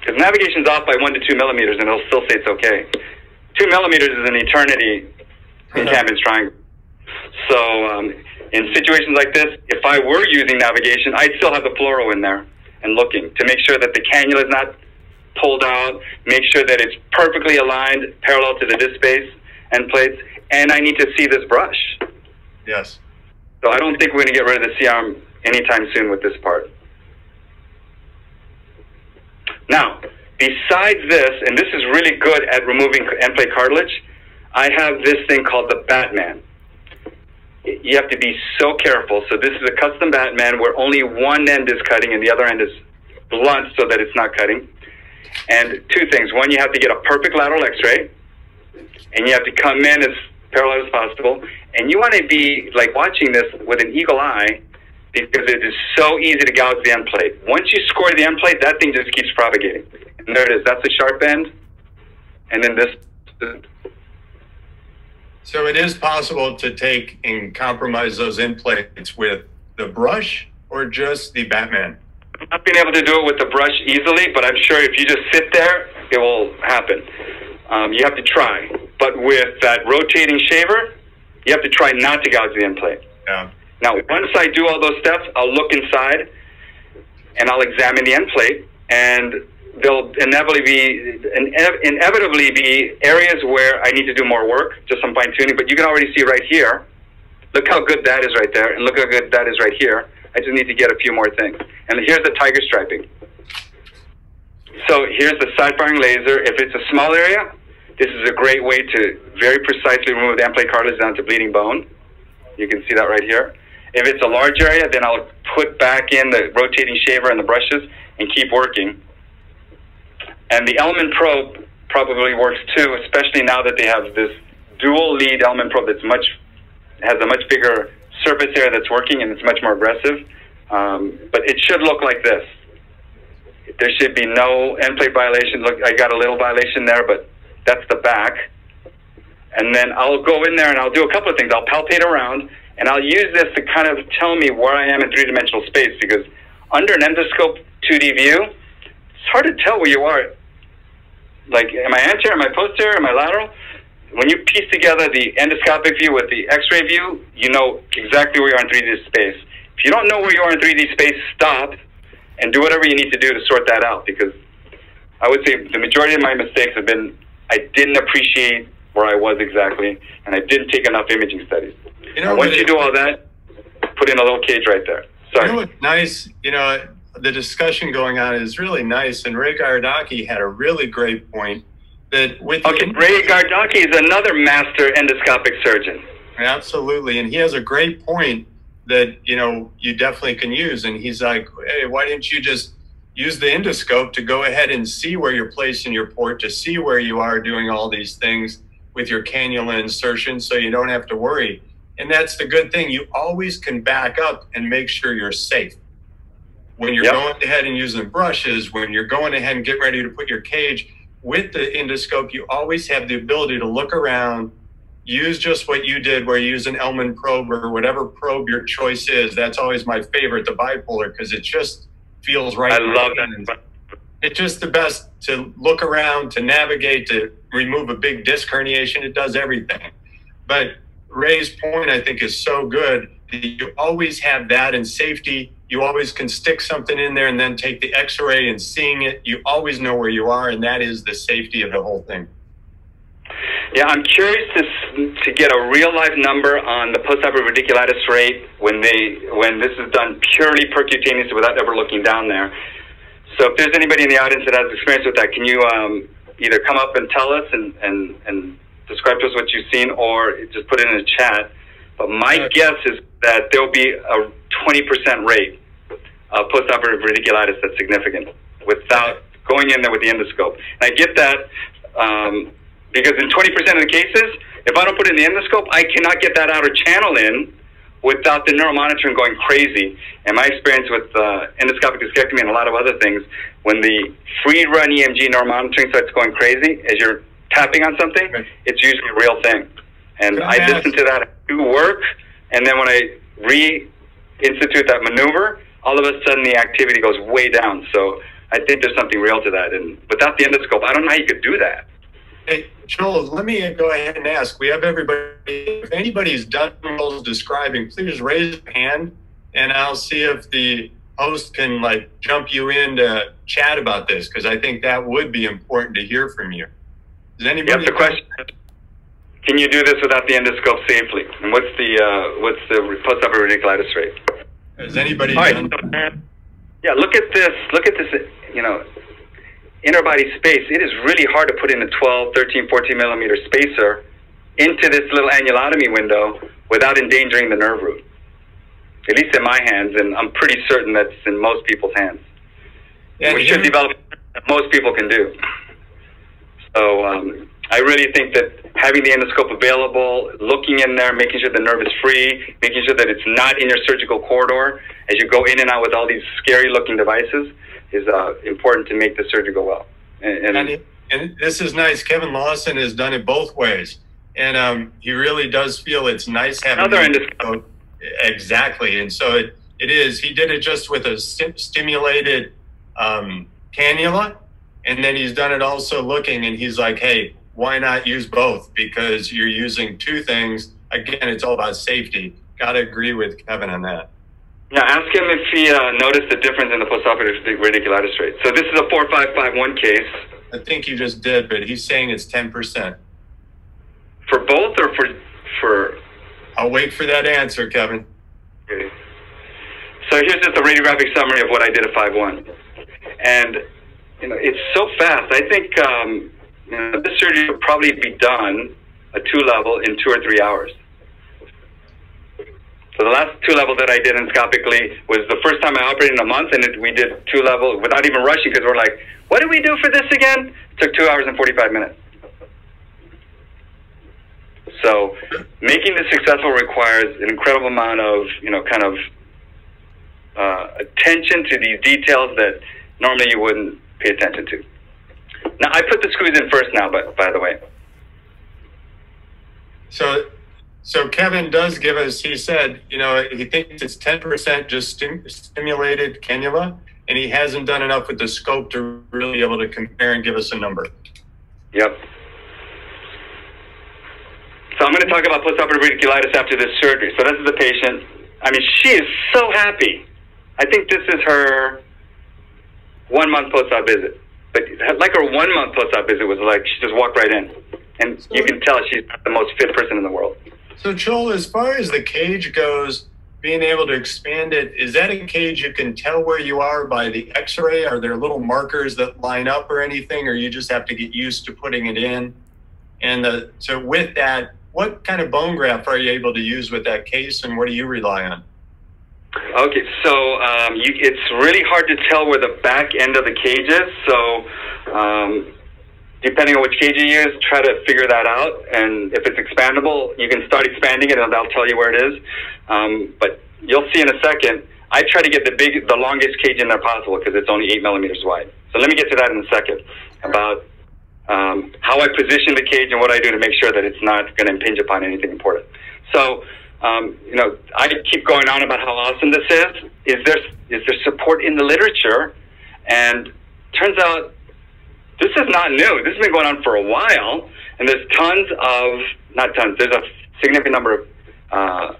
Because navigation's off by one to two millimeters, and it'll still say it's okay. Two millimeters is an eternity in Kambin's triangle. So um, in situations like this, if I were using navigation, I'd still have the Fluoro in there and looking to make sure that the cannula is not pulled out, make sure that it's perfectly aligned, parallel to the disk space and plates, and I need to see this brush. Yes. So I don't think we're going to get rid of the C-arm anytime soon with this part. Now, besides this, and this is really good at removing end plate cartilage, I have this thing called the Batman. You have to be so careful. So this is a custom Batman where only one end is cutting and the other end is blunt so that it's not cutting. And two things. One, you have to get a perfect lateral x-ray, and you have to come in as parallel as possible. And you want to be like watching this with an eagle eye, because it is so easy to gouge the end plate. Once you score the end plate, that thing just keeps propagating. And there it is. That's a sharp end. And then this. So it is possible to take and compromise those end plates with the brush or just the Batman? I've been able to do it with the brush easily, but I'm sure if you just sit there, it will happen. Um, you have to try. But with that rotating shaver, you have to try not to gouge the end plate. Yeah. Now, once I do all those steps, I'll look inside, and I'll examine the end plate, and there'll inevitably be, inevitably be areas where I need to do more work, just some fine-tuning. But you can already see right here, look how good that is right there, and look how good that is right here. I just need to get a few more things. And here's the tiger striping. So here's the side-firing laser. If it's a small area, this is a great way to very precisely remove the end plate cartilage down to bleeding bone. You can see that right here. If it's a large area, then I'll put back in the rotating shaver and the brushes and keep working. And the Ellman probe probably works too, especially now that they have this dual lead Ellman probe that's much, has a much bigger surface area that's working, and it's much more aggressive. Um, but it should look like this. There should be no end plate violation. Look, I got a little violation there, but that's the back. And then I'll go in there and I'll do a couple of things. I'll palpate around, and I'll use this to kind of tell me where I am in three-dimensional space, because under an endoscope two D view, it's hard to tell where you are. Like, am I anterior, am I posterior, am I lateral? When you piece together the endoscopic view with the x-ray view, you know exactly where you are in three D space. If you don't know where you are in three D space, stop and do whatever you need to do to sort that out, because I would say the majority of my mistakes have been I didn't appreciate where I was exactly, and I didn't take enough imaging studies. You know, once you do all that, put in a little cage right there. Sorry. You know what's nice, you know, the discussion going on is really nice, and Ray Gardocki had a really great point that with okay, Ray Gardocki is another master endoscopic surgeon. Absolutely, and he has a great point that, you know, you definitely can use, and he's like, hey, why didn't you just use the endoscope to go ahead and see where you're placing your port, to see where you are doing all these things with your cannula insertion, so you don't have to worry. And that's the good thing. You always can back up and make sure you're safe. When you're yep. going ahead and using brushes, when you're going ahead and getting ready to put your cage, with the endoscope, you always have the ability to look around, use just what you did where you use an Ellman probe or whatever probe your choice is. That's always my favorite, the bipolar, because it just feels right. I love that. It's just the best to look around, to navigate, to remove a big disc herniation. It does everything. But Ray's point, I think, is so good. You always have that in safety. You always can stick something in there and then take the x-ray and seeing it. You always know where you are, and that is the safety of the whole thing. Yeah, I'm curious to to get a real life number on the postoperative radiculitis rate when they when this is done purely percutaneous without ever looking down there. So if there's anybody in the audience that has experience with that, can you um, either come up and tell us and, and, and describe to us what you've seen, or just put it in the chat. But my okay. guess is that there'll be a twenty percent rate of postoperative radiculitis that's significant without going in there with the endoscope. And I get that um, because in twenty percent of the cases, if I don't put in the endoscope, I cannot get that outer channel in without the neuromonitoring going crazy. And my experience with uh, endoscopic discectomy and a lot of other things, when the free-run E M G neuromonitoring starts going crazy as you're tapping on something, okay. it's usually a real thing. And I ask? listen to that, I do work, and then when I re-institute that maneuver, all of a sudden the activity goes way down. So I think there's something real to that. And without the endoscope, I don't know how you could do that. Hey, Joel, let me go ahead and ask. We have everybody. If anybody's done roles describing, please raise your hand, and I'll see if the host can like jump you in to chat about this, because I think that would be important to hear from you. Does anybody? Yep, the question. Can you do this without the endoscope safely? And what's the uh, what's the postoperative radiculitis rate? Has anybody? All right. Yeah, look at this. Look at this. You know. Interbody space, it is really hard to put in a twelve, thirteen, fourteen millimeter spacer into this little annulotomy window without endangering the nerve root. At least in my hands, and I'm pretty certain that's in most people's hands. Yeah, we should develop that most people can do. So um, I really think that having the endoscope available, looking in there, making sure the nerve is free, making sure that it's not in your surgical corridor as you go in and out with all these scary looking devices, is uh, important to make the surgery go well. And, and, and this is nice. Kevin Lawson has done it both ways. And um, he really does feel it's nice having another endoscope. Exactly. And so it, it is. He did it just with a st stimulated um, cannula. And then he's done it also looking. And he's like, hey, why not use both? Because you're using two things. Again, it's all about safety. Got to agree with Kevin on that. Now, ask him if he uh, noticed the difference in the postoperative radiculitis rate. So this is a four five five one case. I think you just did, but he's saying it's ten percent. For both or for... for? I'll wait for that answer, Kevin. Okay. So here's just a radiographic summary of what I did at five one. And, you know, it's so fast. I think um, you know, this surgery would probably be done at two level in two or three hours. So the last two level that I did endoscopically was the first time I operated in a month, and it, we did two level without even rushing because we're like, what did we do for this again? It took two hours and forty-five minutes. So making this successful requires an incredible amount of, you know, kind of uh, attention to these details that normally you wouldn't pay attention to. Now, I put the screws in first now, but by the way. So... So Kevin does give us, he said, you know, he thinks it's ten percent just stim stimulated cannula, and he hasn't done enough with the scope to really be able to compare and give us a number. Yep. So I'm going to talk about postoperative radiculitis after this surgery. So this is the patient. I mean, she is so happy. I think this is her one-month post-op visit. But like her one-month post-op visit was like she just walked right in. And so, you can tell she's the most fit person in the world. So, Choll, as far as the cage goes, being able to expand it, is that a cage you can tell where you are by the x-ray? Are there little markers that line up or anything, or you just have to get used to putting it in? And the, so with that, what kind of bone graft are you able to use with that case, and what do you rely on? Okay, so um, you, it's really hard to tell where the back end of the cage is, so... Um, depending on which cage you use, try to figure that out. And if it's expandable, you can start expanding it, and that'll tell you where it is. Um, but you'll see in a second. I try to get the big, the longest cage in there possible because it's only eight millimeters wide. So let me get to that in a second about um, how I position the cage and what I do to make sure that it's not going to impinge upon anything important. So um, you know, I keep going on about how awesome this is. Is there is there support in the literature? And turns out, this is not new. This has been going on for a while, and there's tons of, not tons, there's a significant number of uh,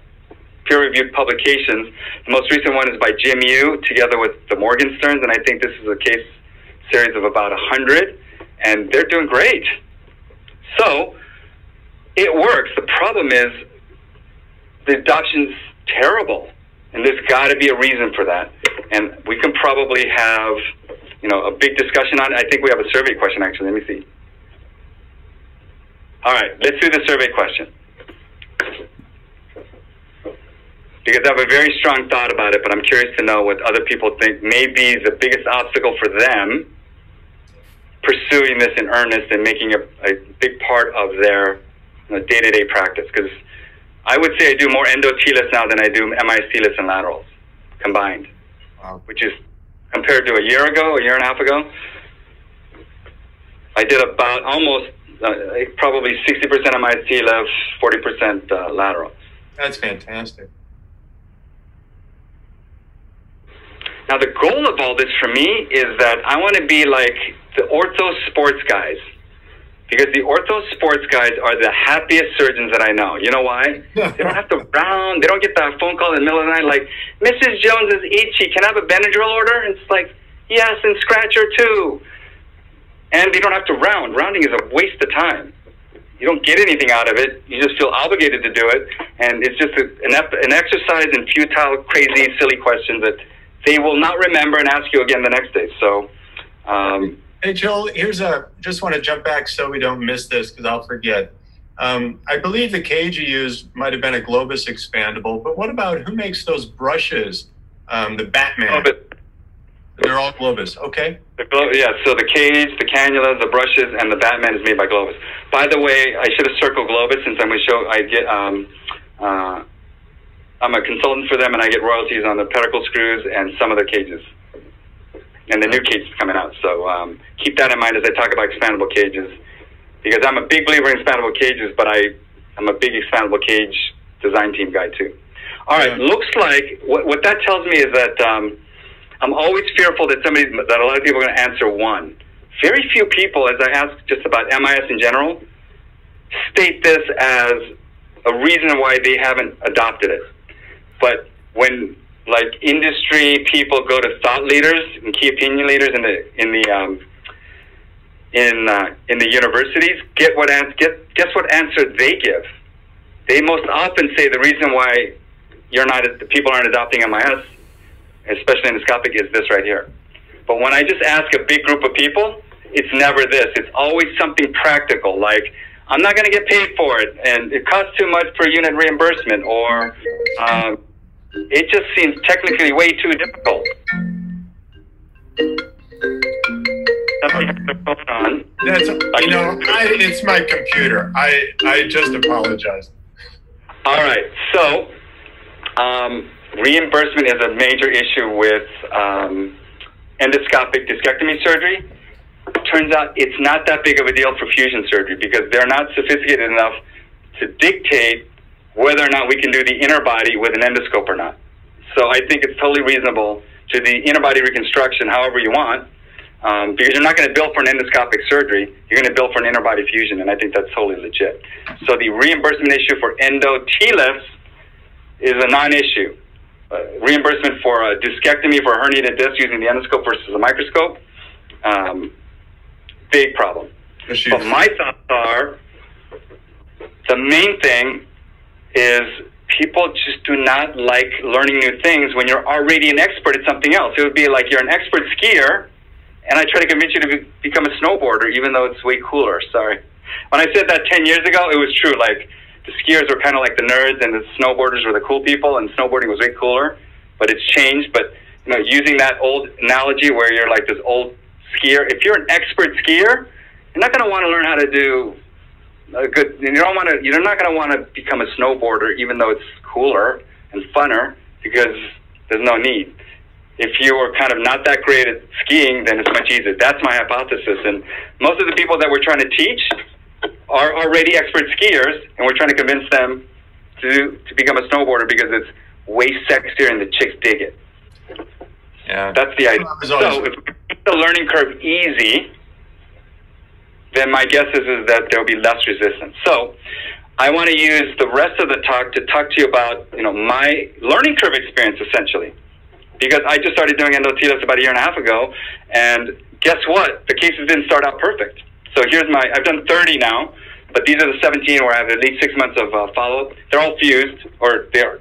peer-reviewed publications. The most recent one is by Jim U, together with the Morgensterns, and I think this is a case series of about a hundred, and they're doing great. So it works. The problem is the adoption's terrible, and there's got to be a reason for that. And we can probably have, you know, a big discussion on it. I think we have a survey question, actually. Let me see. All right, let's do the survey question, because I have a very strong thought about it, but I'm curious to know what other people think may be the biggest obstacle for them pursuing this in earnest and making a, a big part of their day-to-day practice. Because I would say I do more endo-T L I Fs now than I do M I S T L I Fs and laterals combined. Wow. Which is, compared to a year ago, a year and a half ago, I did about almost, uh, probably sixty percent M I S T L I F, forty percent uh, lateral. That's fantastic. Now, the goal of all this for me is that I want to be like the ortho sports guys, because the ortho sports guys are the happiest surgeons that I know. You know why? They don't have to round. They don't get that phone call in the middle of the night like, Missus Jones is itchy. Can I have a Benadryl order? And it's like, yes, and scratcher too. And they don't have to round. Rounding is a waste of time. You don't get anything out of it. You just feel obligated to do it. And it's just a, an, an exercise in futile, crazy, silly questions that they will not remember and ask you again the next day. So, um, hey, Joel, here's a, just want to jump back so we don't miss this, because I'll forget. Um, I believe the cage you used might have been a Globus expandable, but what about who makes those brushes? Um, the Batman. Globus. They're all Globus, okay. The Glo yeah, so the cage, the cannula, the brushes, and the Batman is made by Globus. By the way, I should have circled Globus, since I'm going to show, I get, um, uh, I'm a consultant for them, and I get royalties on the pedicle screws and some of the cages. And the new cage is coming out, so um, keep that in mind as I talk about expandable cages, because I'm a big believer in expandable cages, but I, I'm a big expandable cage design team guy, too. All right, yeah. Looks like what, what that tells me is that um, I'm always fearful that somebody, that a lot of people are going to answer one. Very few people, as I ask just about M I S in general, state this as a reason why they haven't adopted it. But when, like, industry people go to thought leaders and key opinion leaders in the in the um, in uh, in the universities, get what ans get guess what answer they give. They most often say the reason why you're not the people aren't adopting M I S, especially endoscopic, is this right here. But when I just ask a big group of people, it's never this. It's always something practical, like, I'm not going to get paid for it, and it costs too much per unit reimbursement, or um, it just seems technically way too difficult. That's, you know, I, it's my computer. I, I just apologize. All right, so um, reimbursement is a major issue with um, endoscopic discectomy surgery. Turns out it's not that big of a deal for fusion surgery, because they're not sophisticated enough to dictate whether or not we can do the inner body with an endoscope or not. So I think it's totally reasonable to the inner body reconstruction however you want, um, because you're not going to bill for an endoscopic surgery. You're going to bill for an inner body fusion, and I think that's totally legit. So the reimbursement issue for endo-T L I Fs is a non-issue. Uh, reimbursement for a discectomy for a herniated disc using the endoscope versus a microscope, um, big problem. But my thoughts are, the main thing is people just do not like learning new things when you're already an expert at something else. It would be like you're an expert skier, and I try to convince you to be, become a snowboarder, even though it's way cooler. Sorry. When I said that ten years ago, it was true. Like, the skiers were kind of like the nerds, and the snowboarders were the cool people, and snowboarding was way cooler. But it's changed. But, you know, using that old analogy where you're like this old skier, if you're an expert skier, you're not going to want to learn how to do a good, you don't want to, you're not going to want to become a snowboarder, even though it's cooler and funner, because there's no need. If you are kind of not that great at skiing, then it's much easier. That's my hypothesis. And most of the people that we're trying to teach are already expert skiers, and we're trying to convince them to, to become a snowboarder because it's way sexier and the chicks dig it. Yeah. That's the idea. So if we make the learning curve easy, then my guess is, is that there'll be less resistance. So I want to use the rest of the talk to talk to you about, you know, my learning curve experience, essentially, because I just started doing endo-T L I Fs about a year and a half ago, and guess what? The cases didn't start out perfect. So here's my, I've done thirty now, But these are the seventeen where I have at least six months of uh, follow-up. They're all fused, or they are.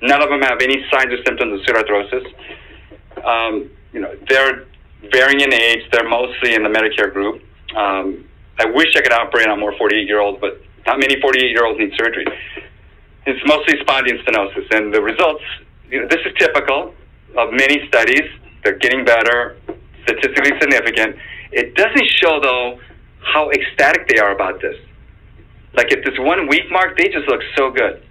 None of them have any signs or symptoms of pseudoarthrosis. Um, you know, they're varying in age. They're mostly in the Medicare group. Um, I wish I could operate on more forty-eight-year-olds, but not many forty-eight-year-olds need surgery. It's mostly spondyloarthritis and stenosis, and the results. You know, this is typical of many studies. They're getting better, statistically significant. It doesn't show though how ecstatic they are about this. Like at this one week mark, they just look so good.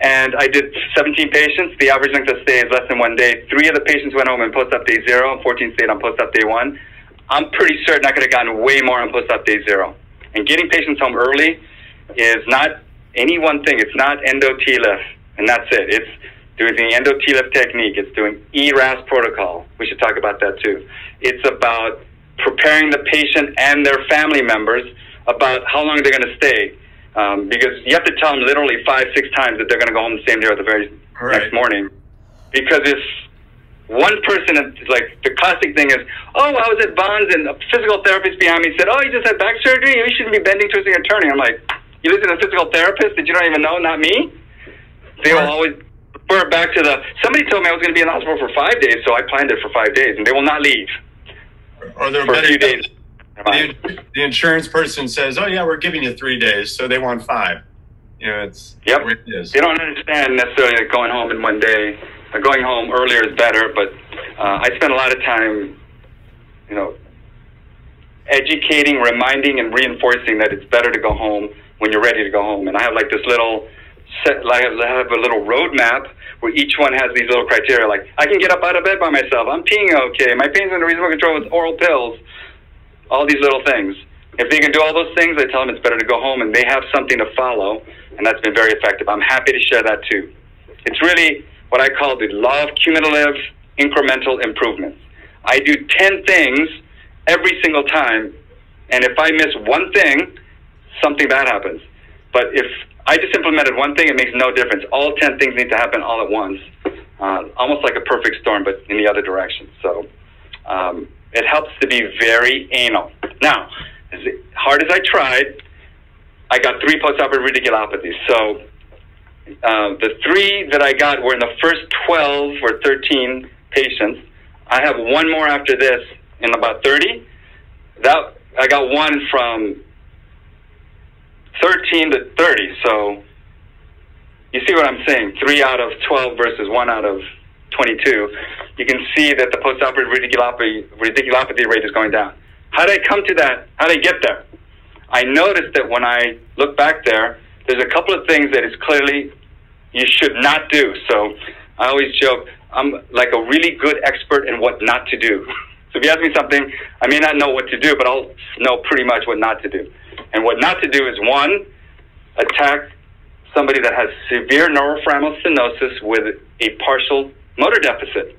And I did seventeen patients. The average length of stay is less than one day. Three of the patients went home on post-op day zero, and fourteen stayed on post-op day one. I'm pretty certain I could have gotten way more on post-op day zero. And getting patients home early is not any one thing. It's not EndoTLIF, and that's it. It's doing the EndoTLIF technique. It's doing E R A S protocol. We should talk about that too. It's about preparing the patient and their family members about how long they're going to stay. Um, because you have to tell them literally five, six times that they're going to go home the same day or the very right. next morning. Because if one person, like the classic thing is, oh, I was at Bonds and a physical therapist behind me said, oh, you just had back surgery? You shouldn't be bending, twisting, or turning. I'm like, you listen to a physical therapist that you don't even know, not me? They will always refer back to the, somebody told me I was going to be in the hospital for five days, so I planned it for five days, and they will not leave. Or they're for a few days. The, the insurance person says, oh, yeah, we're giving you three days, so they want five. You know, it's yep. It is. They don't understand necessarily that going home in one day, or going home earlier is better, but uh, I spend a lot of time, you know, educating, reminding, and reinforcing that it's better to go home when you're ready to go home. And I have like this little set, like I have a little road map where each one has these little criteria, like I can get up out of bed by myself, I'm peeing okay, my pain's under reasonable control with oral pills. All these little things. If they can do all those things, I tell them it's better to go home, and they have something to follow, and that's been very effective. I'm happy to share that too. It's really what I call the law of cumulative incremental improvements. I do ten things every single time, and if I miss one thing, something bad happens. But if I just implemented one thing, it makes no difference. All ten things need to happen all at once, uh, almost like a perfect storm, but in the other direction. So. Um, It helps to be very anal. Now, as hard as I tried, I got three postoperative radiculopathies. So uh, the three that I got were in the first twelve or thirteen patients. I have one more after this in about thirty. That I got one from thirteen to thirty. So you see what I'm saying? Three out of twelve versus one out of twenty-two, you can see that the postoperative radiculopathy, radiculopathy rate is going down. How did I come to that? How did I get there? I noticed that when I look back there, there's a couple of things that is clearly you should not do. So I always joke, I'm like a really good expert in what not to do. So if you ask me something, I may not know what to do, but I'll know pretty much what not to do. And what not to do is, one, attack somebody that has severe neurofibrotic stenosis with a partial motor deficit.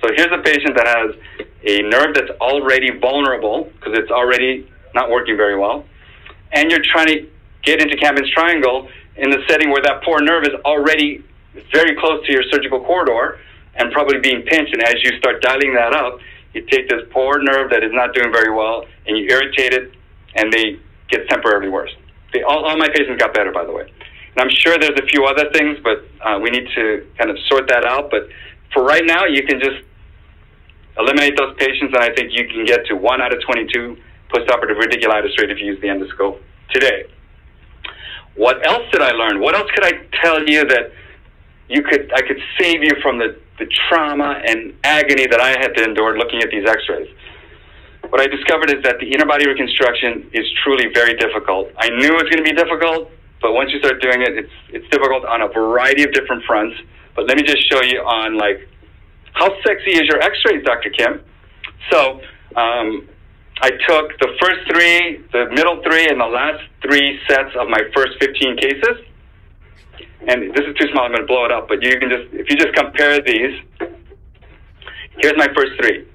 So here's a patient that has a nerve that's already vulnerable because it's already not working very well, and you're trying to get into Kambin's triangle in the setting where that poor nerve is already very close to your surgical corridor and probably being pinched, and as you start dialing that up, you take this poor nerve that is not doing very well and you irritate it, and they get temporarily worse. They, all, all my patients got better, by the way. And I'm sure there's a few other things, but uh, we need to kind of sort that out. But for right now, you can just eliminate those patients, and I think you can get to one out of twenty-two postoperative radiculitis rate if you use the endoscope today. What else did I learn? What else could I tell you that you could I could save you from the, the trauma and agony that I had to endure looking at these x-rays? What I discovered is that the inner body reconstruction is truly very difficult. I knew it was going to be difficult, but once you start doing it, it's, it's difficult on a variety of different fronts. But let me just show you on, like, how sexy is your x-rays, Doctor Kim? So um, I took the first three, the middle three, and the last three sets of my first fifteen cases. And this is too small, I'm going to blow it up. But you can just, if you just compare these, here's my first three.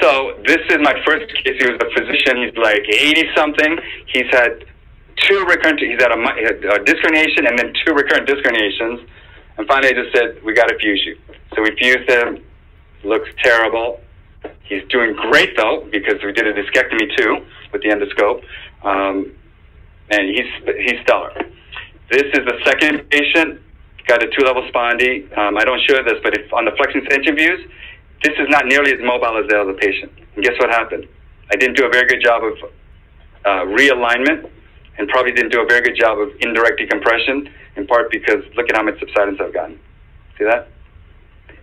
So this is my first case. He was a physician. He's like eighty-something. He's had... two recurrent, he's had a, a disc herniation and then two recurrent disc herniations. And finally I just said, we got to fuse you. So we fused him, looks terrible. He's doing great, though, because we did a discectomy, too, with the endoscope. Um, and he's, he's stellar. This is the second patient, got a two-level spondy. Um, I don't show this, but if on the flexion extension views, this is not nearly as mobile as the other patient. And guess what happened? I didn't do a very good job of uh, realignment, and probably didn't do a very good job of indirect decompression, in part because look at how much subsidence I've gotten. See that?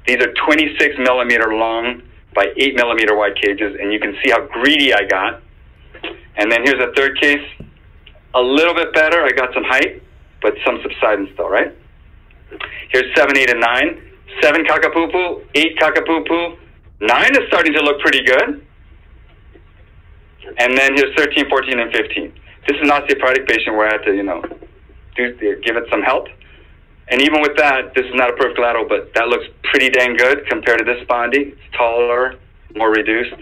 These are twenty-six millimeter long by eight millimeter wide cages, and you can see how greedy I got. And then here's a third case, a little bit better. I got some height, but some subsidence still, right? Here's seven, eight, and nine. Seven cockapoo-poo, eight cockapoo-poo. Nine is starting to look pretty good. And then here's thirteen, fourteen, and fifteen. This is an osteoporotic patient where I had to, you know, do, give it some help. And even with that, this is not a perfect lateral, but that looks pretty dang good compared to this spondy. It's taller, more reduced.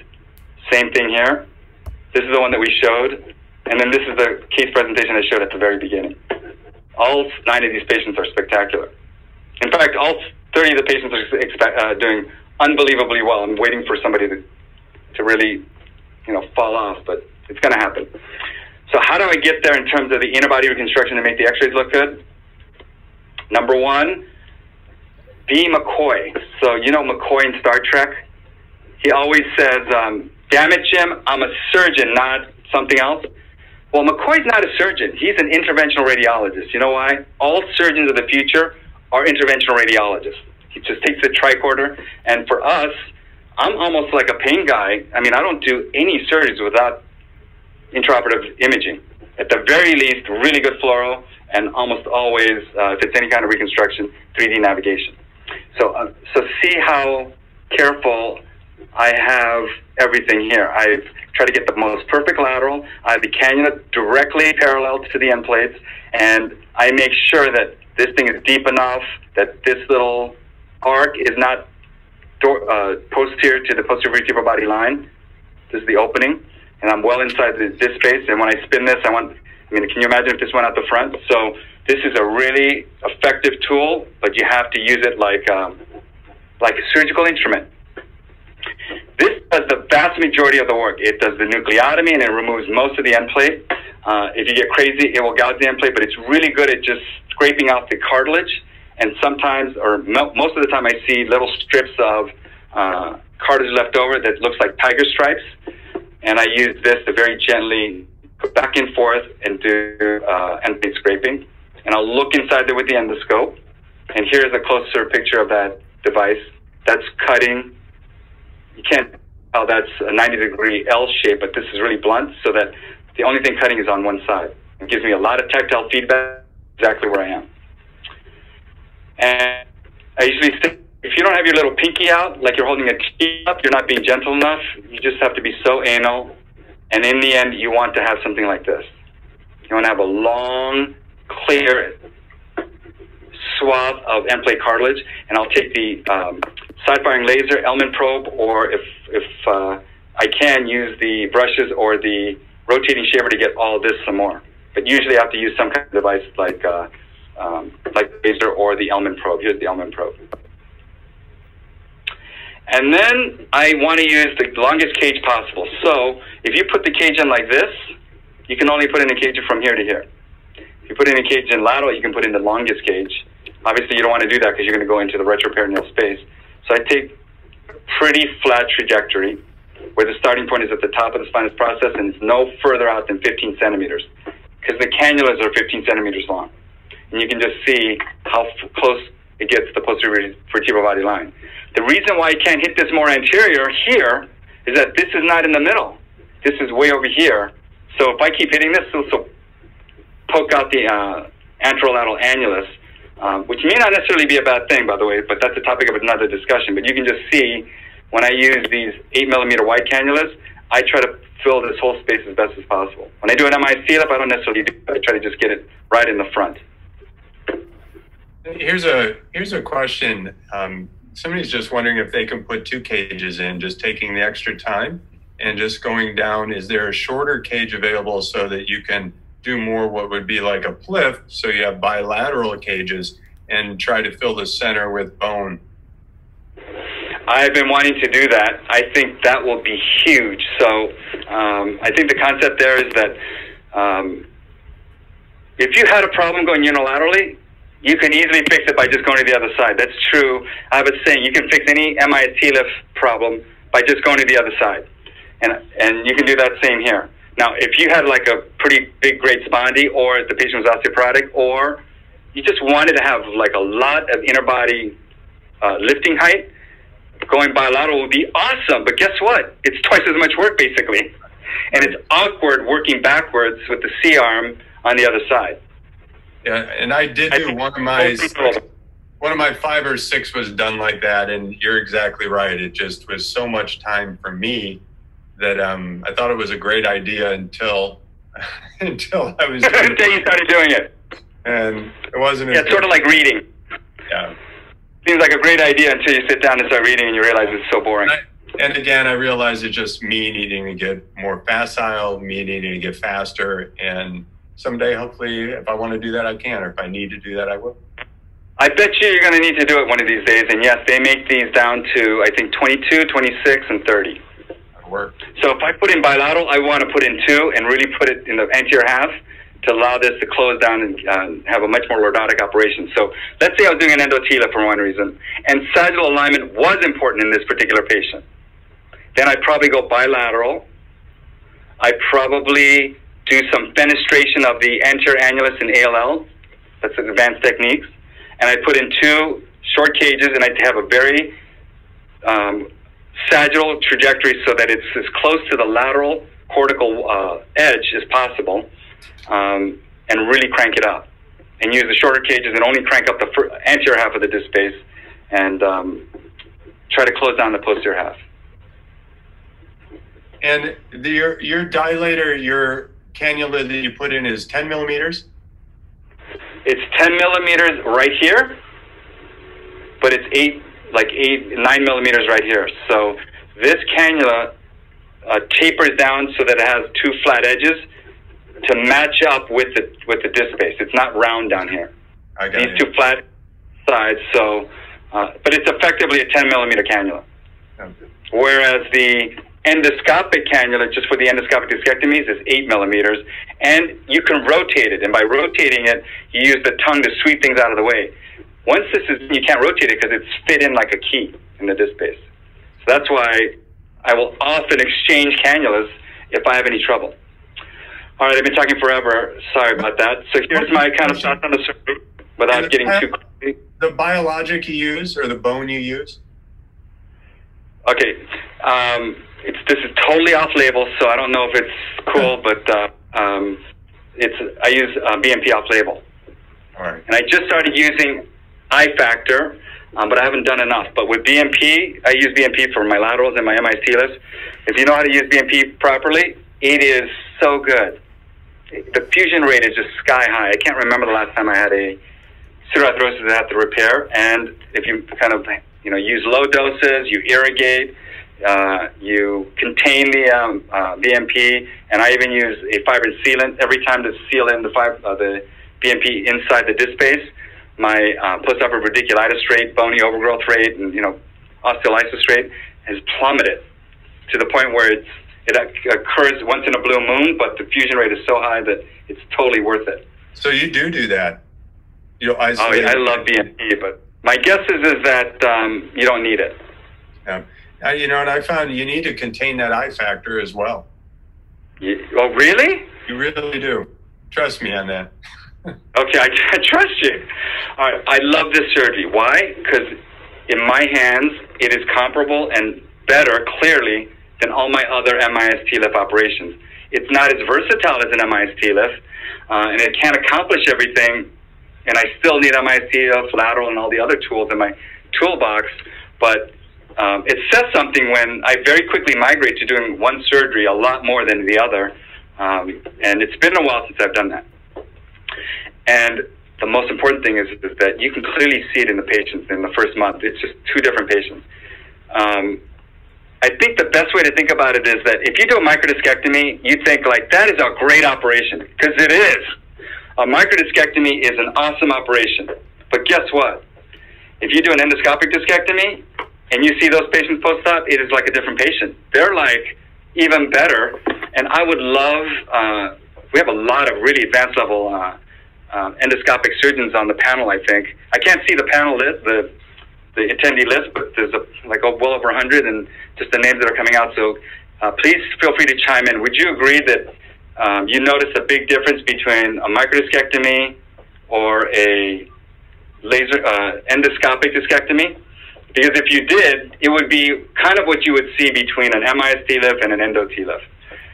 Same thing here. This is the one that we showed. And then this is the case presentation I showed at the very beginning. All nine of these patients are spectacular. In fact, all thirty of the patients are expect, uh, doing unbelievably well. I'm waiting for somebody to, to really, you know, fall off, but it's going to happen. So how do I get there in terms of the interbody reconstruction to make the x-rays look good? Number one, be McCoy. So you know McCoy in Star Trek? He always says, um, damn it, Jim, I'm a surgeon, not something else. Well, McCoy's not a surgeon. He's an interventional radiologist. You know why? All surgeons of the future are interventional radiologists. He just takes a tricorder. And for us, I'm almost like a pain guy. I mean, I don't do any surgeries without intraoperative imaging. At the very least, really good fluoro, and almost always, uh, if it's any kind of reconstruction, three D navigation. So, uh, so see how careful I have everything here. I've tried to get the most perfect lateral. I have the cannula directly parallel to the end plates, and I make sure that this thing is deep enough that this little arc is not uh, posterior to the posterior vertebral body line. This is the opening, and I'm well inside this space. And when I spin this, I want, I mean, can you imagine if this went out the front? So this is a really effective tool, but you have to use it like, um, like a surgical instrument. This does the vast majority of the work. It does the nucleotomy, and it removes most of the end plate. Uh, if you get crazy, it will gouge the end plate, but it's really good at just scraping out the cartilage. And sometimes, or most of the time, I see little strips of uh, cartilage left over that looks like tiger stripes. And I use this to very gently go back and forth and do uh, end plate scraping. And I'll look inside there with the endoscope. And here's a closer picture of that device. That's cutting. You can't tell that's a ninety degree L shape, but this is really blunt, so that the only thing cutting is on one side. It gives me a lot of tactile feedback exactly where I am. And I usually think, if you don't have your little pinky out, like you're holding a tea up, you're not being gentle enough. You just have to be so anal. And in the end, you want to have something like this. You want to have a long, clear swath of end plate cartilage. And I'll take the um, side-firing laser, Ellman probe, or if, if uh, I can, use the brushes or the rotating shaver to get all this some more. But usually I have to use some kind of device like, uh, um, like laser or the Ellman probe. Here's the Ellman probe. And then I want to use the longest cage possible. So if you put the cage in like this, you can only put in a cage from here to here. If you put in a cage in lateral, you can put in the longest cage. Obviously, you don't want to do that because you're going to go into the retroperitoneal space. So I take a pretty flat trajectory where the starting point is at the top of the spinous process and it's no further out than fifteen centimeters because the cannulas are fifteen centimeters long. And you can just see how close it gets to the posterior vertebral body line. The reason why I can't hit this more anterior here is that this is not in the middle. This is way over here. So if I keep hitting this, this will poke out the uh, anterolateral annulus, um, which may not necessarily be a bad thing, by the way, but that's the topic of another discussion. But you can just see when I use these eight millimeter wide cannulas, I try to fill this whole space as best as possible. When I do an M I S T L I F, I don't necessarily do that. I try to just get it right in the front. Here's a here's a question. Um, somebody's just wondering if they can put two cages in, just taking the extra time and just going down. Is there a shorter cage available so that you can do more what would be like a P L I F, so you have bilateral cages and try to fill the center with bone? I've been wanting to do that. I think that will be huge. So um, I think the concept there is that um, if you had a problem going unilaterally, you can easily fix it by just going to the other side. That's true. I was saying you can fix any M I S T L I F problem by just going to the other side. And, and you can do that same here. Now, if you had like a pretty big grade spondy, or the patient was osteoporotic, or you just wanted to have like a lot of inner body uh, lifting height, going bilateral would be awesome. But guess what? It's twice as much work, basically. And it's awkward working backwards with the C-arm on the other side. Yeah, and I did do I one of my one of my five or six was done like that, and you're exactly right. It just was so much time for me that um, I thought it was a great idea until until I was doing it. Until you started doing it, and it wasn't. Yeah, it's sort of like reading. Yeah, seems like a great idea until you sit down and start reading, and you realize it's so boring. And, I, and again, I realized it's just me needing to get more facile, me needing to get faster, and someday, hopefully, if I want to do that, I can, or if I need to do that, I will. I bet you you're going to need to do it one of these days, and yes, they make these down to, I think, twenty-two, twenty-six, and thirty. That'll work. So if I put in bilateral, I want to put in two and really put it in the anterior half to allow this to close down and uh, have a much more lordotic operation. So let's say I was doing an endo T L I F for one reason, and sagittal alignment was important in this particular patient. Then I'd probably go bilateral. I probably do some fenestration of the anterior annulus in A L L. That's an advanced techniques. And I put in two short cages, and I have a very um, sagittal trajectory so that it's as close to the lateral cortical uh, edge as possible, um, and really crank it up. And use the shorter cages and only crank up the anterior half of the disc space, and um, try to close down the posterior half. And the, your, your dilator, your cannula that you put in is ten millimeters? It's ten millimeters right here, but it's eight, like eight, nine millimeters right here. So this cannula uh, tapers down so that it has two flat edges to match up with the with the disc space. It's not round down here. I got These you. two flat sides. So, uh, but it's effectively a ten millimeter cannula. Okay. Whereas the endoscopic cannula, just for the endoscopic discectomies, is eight millimeters, and you can rotate it, and by rotating it, you use the tongue to sweep things out of the way. Once this is, you can't rotate it because it's fit in like a key in the disc space. So that's why I will often exchange cannulas if I have any trouble. All right, I've been talking forever. Sorry about that. So here's my kind of thoughts on the surgery without getting too crazy. The biologic you use, or the bone you use? Okay. Um, It's, this is totally off-label, so I don't know if it's cool, but uh, um, it's I use uh, B M P off-label. All right. And I just started using iFactor, um, but I haven't done enough. But with B M P, I use B M P for my laterals and my M I S T L I Fs. If you know how to use B M P properly, it is so good. The fusion rate is just sky high. I can't remember the last time I had a pseudoarthrosis that I had to repair. And if you kind of you know use low doses, you irrigate. Uh, you contain the um, uh, B M P, and I even use a fiber sealant every time to seal in the, fiber, uh, the B M P inside the disc space. My uh, postoperative radiculitis rate, bony overgrowth rate, and you know osteolysis rate has plummeted to the point where it's, it occurs once in a blue moon, but the fusion rate is so high that it's totally worth it. So you do do that? You isolate. Oh, I love B M P, but my guess is, is that um, you don't need it. Yeah. Uh, you know, and I found you need to contain that I factor as well. You, oh, really? You really do. Trust me on that. Okay, I, I trust you. All right, I love this surgery. Why? Because in my hands, it is comparable and better, clearly, than all my other M I S T L I F operations. It's not as versatile as an M I S T L I F, uh, and it can't accomplish everything, and I still need M I S T L I F, lateral, and all the other tools in my toolbox, but Um, it says something when I very quickly migrate to doing one surgery a lot more than the other, um, and it's been a while since I've done that. And the most important thing is, is that you can clearly see it in the patients in the first month. It's just two different patients. Um, I think the best way to think about it is that if you do a microdiscectomy, you think like, that is a great operation, because it is. A microdiscectomy is an awesome operation, but guess what? If you do an endoscopic discectomy, and you see those patients post-op, it is like a different patient. They're like even better. And I would love, uh, we have a lot of really advanced level uh, uh, endoscopic surgeons on the panel, I think. I can't see the panel list, the, the attendee list, but there's a, like a well over one hundred and just the names that are coming out. So uh, please feel free to chime in. Would you agree that um, you notice a big difference between a microdiscectomy or a laser uh, endoscopic discectomy? Because if you did, it would be kind of what you would see between an M I S T L I F and an EndoTLIF.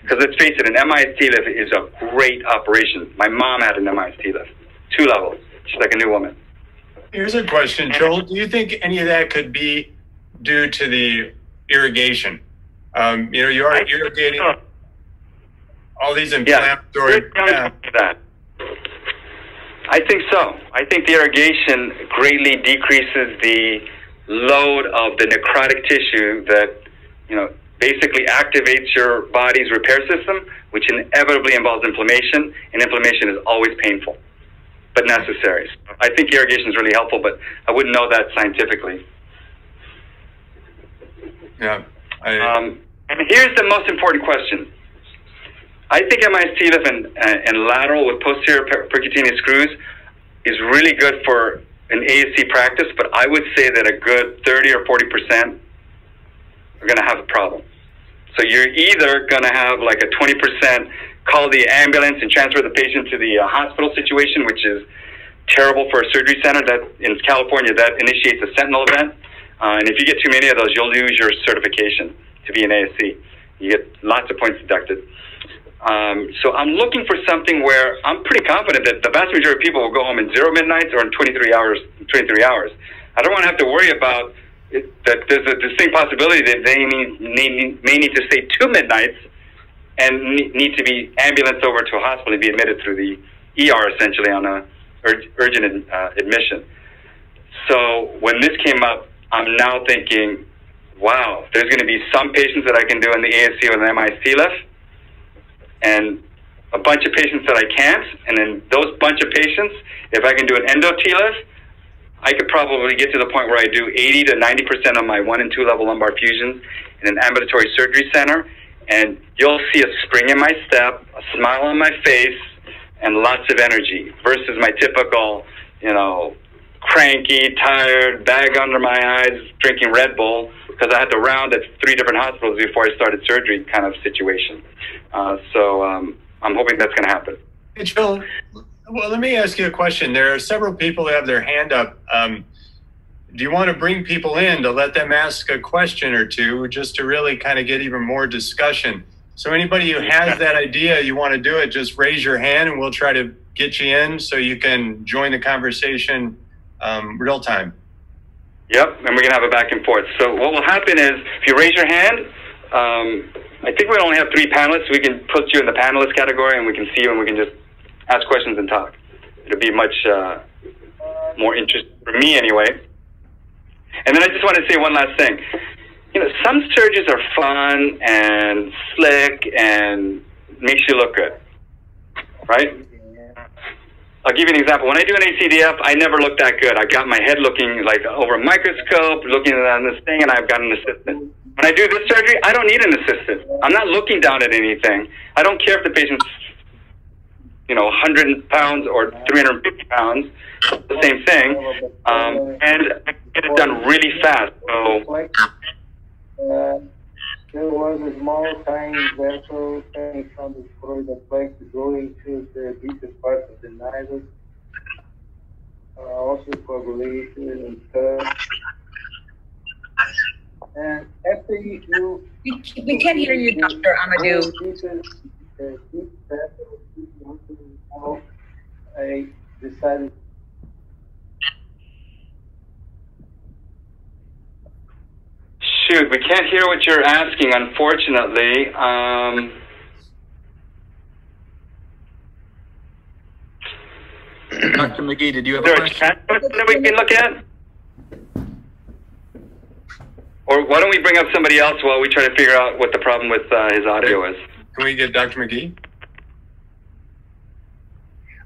Because let's face it, an M I S T L I F is a great operation. My mom had an M I S T L I F, two levels. She's like a new woman. Here's a question, Joel. Do you think any of that could be due to the irrigation? Um, you know, you are irrigating all these inflammatory. Yeah. That. I think so. I think the irrigation greatly decreases the load of the necrotic tissue that, you know, basically activates your body's repair system, which inevitably involves inflammation, and inflammation is always painful, but necessary. I think irrigation is really helpful, but I wouldn't know that scientifically. Yeah. I... Um, and here's the most important question. I think M I S T L I F and, and lateral with posterior percutaneous screws is really good for an A S C practice, but I would say that a good thirty or forty percent are going to have a problem. So you're either going to have like a twenty percent call the ambulance and transfer the patient to the uh, hospital situation, which is terrible for a surgery center. That in California, that initiates a sentinel event. Uh, and if you get too many of those, you'll lose your certification to be an A S C. You get lots of points deducted. Um, so I'm looking for something where I'm pretty confident that the vast majority of people will go home in zero midnights or in twenty-three hours. I don't want to have to worry about it, that there's a distinct possibility that they need, need, may need to stay two midnights and need to be ambulanced over to a hospital and be admitted through the E R, essentially, on a urgent uh, admission. So when this came up, I'm now thinking, wow, there's going to be some patients that I can do in the A S C with an M I S T L I F, and a bunch of patients that I can't, and then those bunch of patients, if I can do an EndoTLIF, I could probably get to the point where I do eighty to ninety percent of my one and two level lumbar fusions in an ambulatory surgery center, and you'll see a spring in my step, a smile on my face, and lots of energy versus my typical, you know, cranky, tired, bag under my eyes, drinking Red Bull, because I had to round at three different hospitals before I started surgery kind of situation. Uh, so um, I'm hoping that's going to happen. Hey, Joel, well, let me ask you a question. There are several people that have their hand up. Um, do you want to bring people in to let them ask a question or two just to really kind of get even more discussion? So anybody who has that idea, you want to do it, just raise your hand and we'll try to get you in so you can join the conversation um, real time. Yep, and we're going to have a back and forth. So what will happen is, if you raise your hand, um, I think we only have three panelists. We can put you in the panelist category, and we can see you, and we can just ask questions and talk. It'll be much uh, more interesting for me anyway. And then I just want to say one last thing. You know, some surgeries are fun and slick and makes you look good, right? I'll give you an example. When I do an A C D F, I never look that good. I got my head looking like over a microscope, looking on this thing, and I've got an assistant. When I do this surgery, I don't need an assistant. I'm not looking down at anything. I don't care if the patient's, you know, one hundred pounds or three hundred fifty pounds. It's the same thing. Um, and I get it done really fast. So. There was a small, tiny vessel coming from the choroidal plaque going to the deepest part of the navel, uh, also coagulated and stuff. And after you, we, we can't hear you, Doctor Amadou. I decided. Shoot, we can't hear what you're asking, unfortunately. Um, Doctor McGee, did you have a question? Is there a chat that we can look at? Or why don't we bring up somebody else while we try to figure out what the problem with uh, his audio is? Can we get Doctor McGee?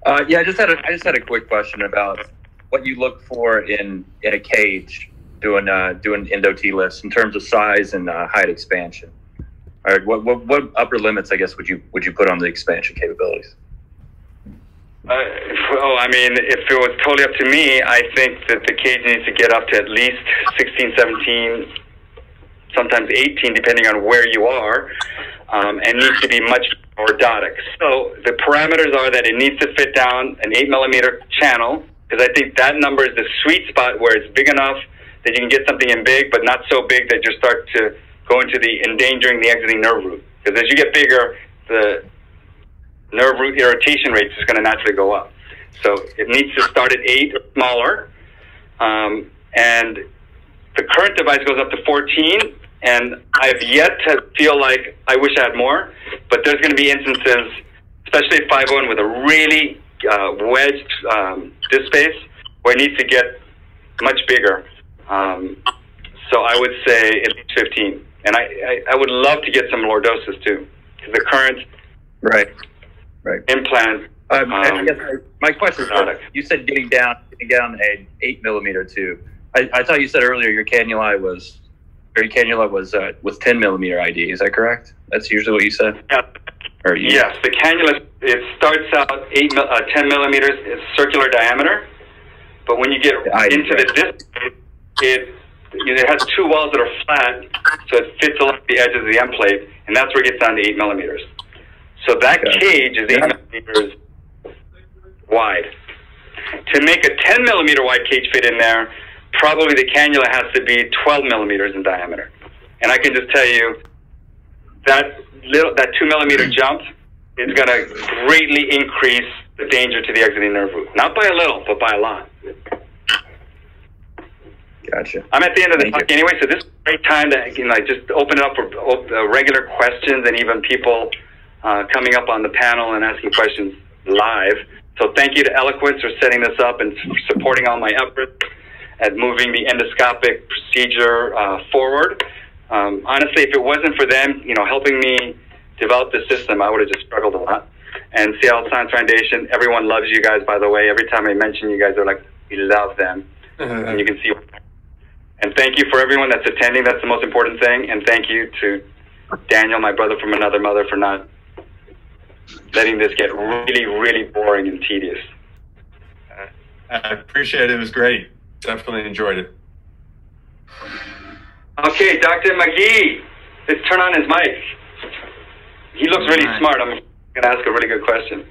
Uh, yeah, I just had a, I just had a quick question about what you look for in in a cage. doing uh, doing EndoTLIFs in terms of size and uh, height expansion. All right, what, what what upper limits, I guess, would you would you put on the expansion capabilities? Uh, well, I mean, if it was totally up to me, I think that the cage needs to get up to at least sixteen, seventeen, sometimes eighteen, depending on where you are, um, and needs to be much more orthotic. So the parameters are that it needs to fit down an eight millimeter channel, because I think that number is the sweet spot where it's big enough that you can get something in big, but not so big that you start to go into the endangering the exiting nerve root. Because as you get bigger, the nerve root irritation rate is going to naturally go up. So it needs to start at eight or smaller. Um, and the current device goes up to fourteen, and I've yet to feel like I wish I had more, but there's going to be instances, especially at five oh with a really uh, wedged um, disc space, where it needs to get much bigger. Um, so I would say at least fifteen. And I, I, I would love to get some lordosis too, because the current right. Right. Implant. Um, um, I guess I, my question is, you said getting down, getting down an eight millimeter tube. I, I thought you said earlier your cannula was, or your cannula was uh, was ten millimeter I D. Is that correct? That's usually what you said. Yeah. Or you yes, know? The cannula it starts out eight uh, ten millimeters, it's circular diameter, but when you get I D, into right. the disc, it it has two walls that are flat, so it fits along the edges of the end plate, and that's where it gets down to eight millimeters. So that okay. cage is eight yeah. millimeters wide. To make a ten millimeter wide cage fit in there, probably the cannula has to be twelve millimeters in diameter. And I can just tell you that little that two millimeter jump is going to greatly increase the danger to the exiting nerve root. Not by a little, but by a lot. Gotcha. I'm at the end of the Thank talk you. anyway, so this is a great time to you know just open it up for uh, regular questions and even people. Uh, coming up on the panel and asking questions live. So thank you to Eloquence for setting this up and supporting all my efforts at moving the endoscopic procedure uh, forward. Um, honestly, if it wasn't for them, you know, helping me develop the system, I would have just struggled a lot. And Seattle Science Foundation, everyone loves you guys, by the way. Every time I mention you guys, they're like, we love them. Mm-hmm. And you can see. And thank you for everyone that's attending. That's the most important thing. And thank you to Daniel, my brother from another mother, for not letting this get really, really boring and tedious. I appreciate it. It was great. Definitely enjoyed it. Okay, Doctor McGee, let's turn on his mic. He looks really right. smart. I'm going to ask a really good question.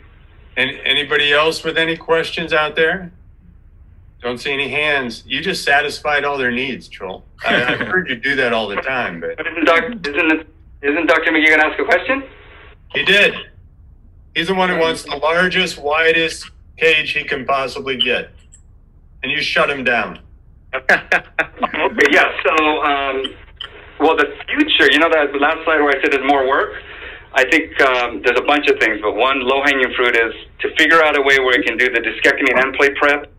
And anybody else with any questions out there? Don't see any hands. You just satisfied all their needs, Troll. I, I've heard you do that all the time. But isn't Doctor Isn't, isn't Doctor McGee going to ask a question? He did. He's the one who wants the largest, widest cage he can possibly get. And you shut him down. Okay, yeah, so, um, well, the future, you know that last slide where I said there's more work? I think um, there's a bunch of things, but one low-hanging fruit is to figure out a way where you can do the discectomy and end plate prep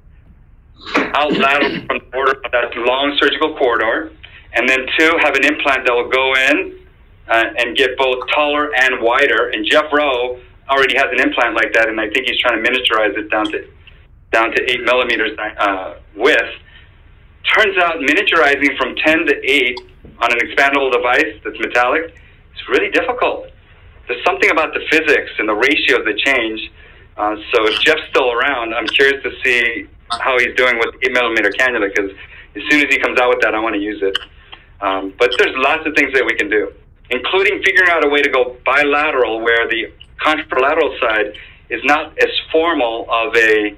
out lateral from the border of that long surgical corridor, and then, two, have an implant that will go in uh, and get both taller and wider. And Jeff Rowe already has an implant like that, and I think he's trying to miniaturize it down to down to eight millimeters uh, width. Turns out miniaturizing from ten to eight on an expandable device that's metallic is really difficult. There's something about the physics and the ratios that change. Uh, so if Jeff's still around, I'm curious to see how he's doing with eight millimeter cannula, because as soon as he comes out with that, I want to use it. Um, but there's lots of things that we can do, including figuring out a way to go bilateral where the contralateral side is not as formal of a,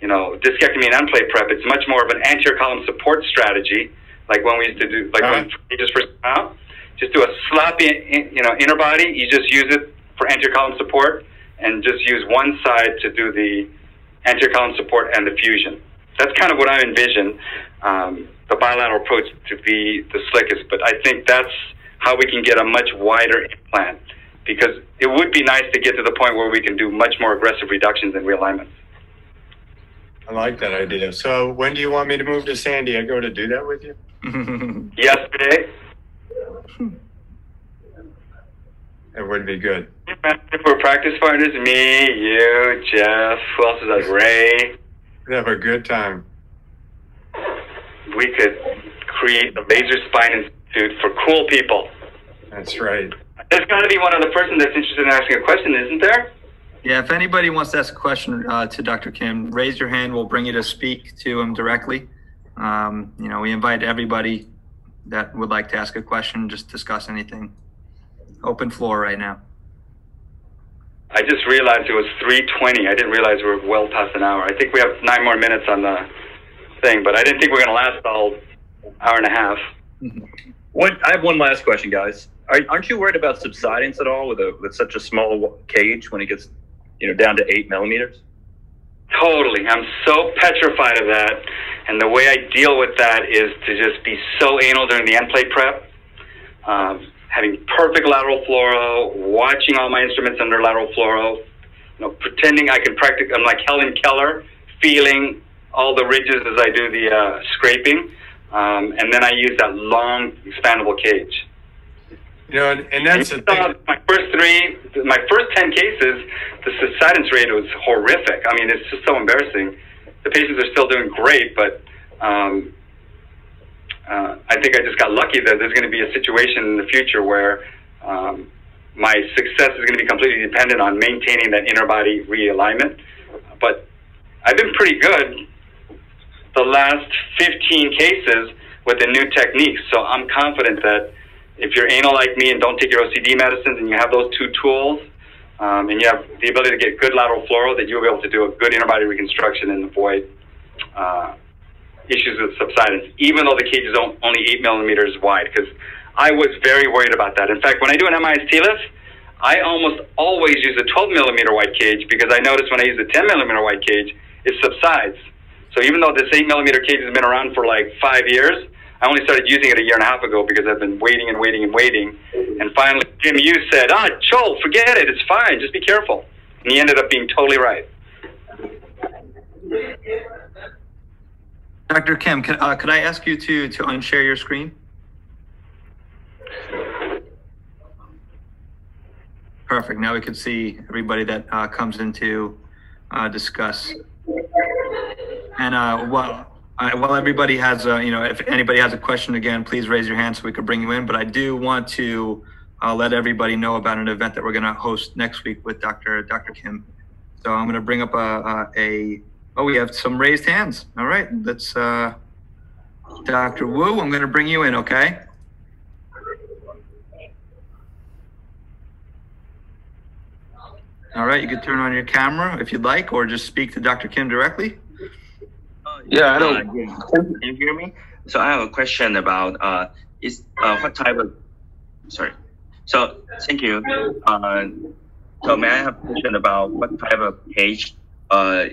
you know, discectomy and end plate prep. It's much more of an anterior column support strategy, like when we used to do, like uh-huh. when you just first come out, just do a sloppy, you know, inner body. You just use it for anterior column support and just use one side to do the anterior column support and the fusion. That's kind of what I envision um, the bilateral approach to be the slickest, but I think that's how we can get a much wider implant, because it would be nice to get to the point where we can do much more aggressive reductions and realignments. I like that idea. So when do you want me to move to San Diego to do that with you? Yesterday. It would be good. If we're practice partners, me, you, Jeff, who else is like Ray? We'd have a good time. We could create a major spine institute for cool people. That's right. There's going to be one other person that's interested in asking a question, isn't there? Yeah, if anybody wants to ask a question uh, to Doctor Kim, raise your hand. We'll bring you to speak to him directly. Um, you know, we invite everybody that would like to ask a question, just discuss anything. Open floor right now. I just realized it was three twenty. I didn't realize we were well past an hour. I think we have nine more minutes on the thing, but I didn't think we were going to last the whole hour and a half. What, I have one last question, guys. Are, aren't you worried about subsidence at all with, a, with such a small cage when it gets, you know, down to eight millimeters? Totally. I'm so petrified of that. And the way I deal with that is to just be so anal during the end plate prep, um, having perfect lateral fluoro, watching all my instruments under lateral fluoro, you know, pretending I can practice. I'm like Helen Keller, feeling all the ridges as I do the uh, scraping. Um, and then I use that long expandable cage. You know, and, and that's and the thing. My first three, my first ten cases, the subsidence rate was horrific. I mean, it's just so embarrassing. The patients are still doing great, but um, uh, I think I just got lucky that there's going to be a situation in the future where um, my success is going to be completely dependent on maintaining that inner body realignment. But I've been pretty good the last fifteen cases with the new techniques, so I'm confident that if you're anal like me and don't take your O C D medicines and you have those two tools, um, and you have the ability to get good lateral floral, that you'll be able to do a good interbody reconstruction and avoid uh, issues with subsidence, even though the cage is only eight millimeters wide, because I was very worried about that. In fact, when I do an M I S T L I F, I almost always use a twelve millimeter wide cage because I notice when I use a ten millimeter wide cage, it subsides. So even though this eight millimeter cage has been around for like five years, I only started using it a year and a half ago because I've been waiting and waiting and waiting. And finally, Jim U said, ah, oh, Choll, forget it. It's fine. Just be careful. And he ended up being totally right. Doctor Kim, can, uh, could I ask you to, to unshare your screen? Perfect. Now we can see everybody that uh, comes in to uh, discuss. And uh, well, Uh, well, everybody has, a, you know, if anybody has a question, again, please raise your hand so we can bring you in. But I do want to uh, let everybody know about an event that we're going to host next week with Doctor Doctor Kim. So I'm going to bring up a, a, a, oh, we have some raised hands. All right. Let's, uh, Doctor Wu, I'm going to bring you in, okay? All right. You can turn on your camera if you'd like, or just speak to Doctor Kim directly. Yeah, I don't. Uh, can you hear me? So I have a question about uh, is uh, what type of? Sorry. So thank you. Uh, so may I have a question about what type of cage uh,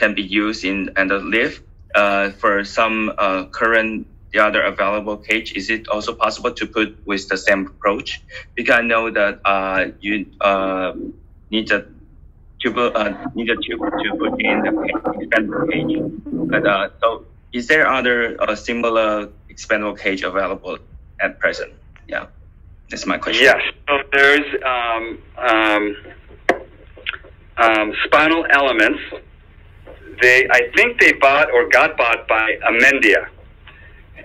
can be used in EndoTLIF uh, for some uh, current the other available cage? Is it also possible to put with the same approach? Because I know that uh, you uh, need a Put, uh, need a tube to put in the expandable cage. But, uh, so, is there other uh, similar expandable cage available at present? Yeah, that's my question. Yes, so there's um, um, um, Spinal Elements. They, I think, they bought or got bought by Amendia,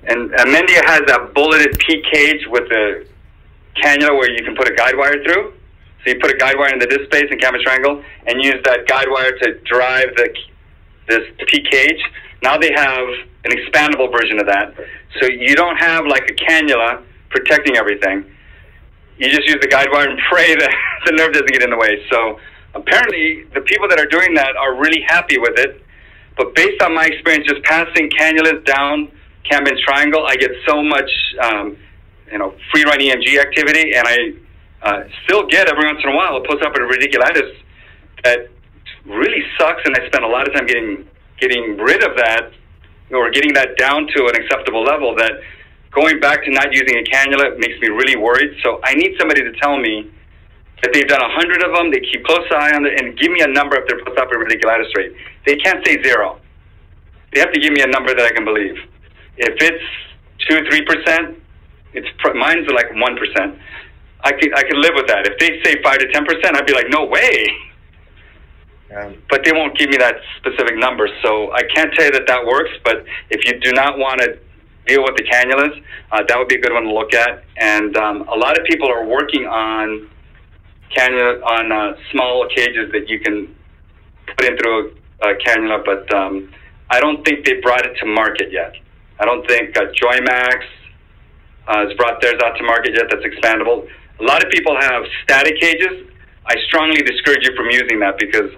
and Amendia has a bulleted P cage with a cannula where you can put a guide wire through. So you put a guide wire in the disk space in Kambin's triangle and use that guide wire to drive the this P cage. Now they have an expandable version of that. So you don't have like a cannula protecting everything. You just use the guide wire and pray that the nerve doesn't get in the way. So apparently the people that are doing that are really happy with it. But based on my experience just passing cannulas down Kambin's triangle, I get so much um, you know, free run E M G activity, and I Uh, still get every once in a while a postoperative radiculitis that really sucks, and I spend a lot of time getting getting rid of that or getting that down to an acceptable level. That going back to not using a cannula makes me really worried. So I need somebody to tell me that they've done a hundred of them, they keep close eye on it, and give me a number of their postoperative radiculitis rate. They can't say zero. They have to give me a number that I can believe. If it's two, three percent, it's mine's like one percent. I could, I could live with that. If they say five to ten percent, I'd be like, no way. Yeah. But they won't give me that specific number. So I can't tell you that that works. But if you do not want to deal with the cannulas, uh, that would be a good one to look at. And um, a lot of people are working on cannula, on uh, small cages that you can put in through a, a cannula, but um, I don't think they brought it to market yet. I don't think uh, Joymax uh, has brought theirs out to market yet that's expandable. A lot of people have static cages. I strongly discourage you from using that because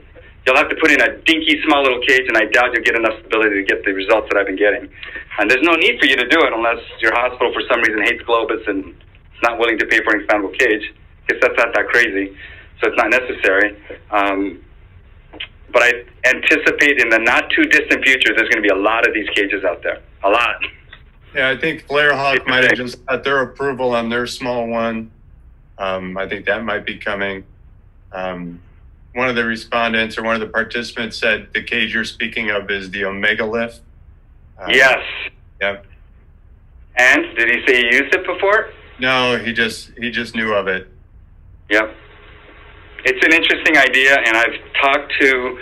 you'll have to put in a dinky small little cage, and I doubt you'll get enough stability to get the results that I've been getting. And there's no need for you to do it unless your hospital for some reason hates Globus and is not willing to pay for an expandable cage. I guess that's not that crazy, so it's not necessary. Um, but I anticipate in the not-too-distant future there's going to be a lot of these cages out there, a lot. Yeah, I think FlareHawk might have just got their approval on their small one. Um, I think that might be coming. Um, one of the respondents or one of the participants said the cage you're speaking of is the OmniPaque. Um, yes. Yep. And did he say he used it before? No, he just he just knew of it. Yep. It's an interesting idea, and I've talked to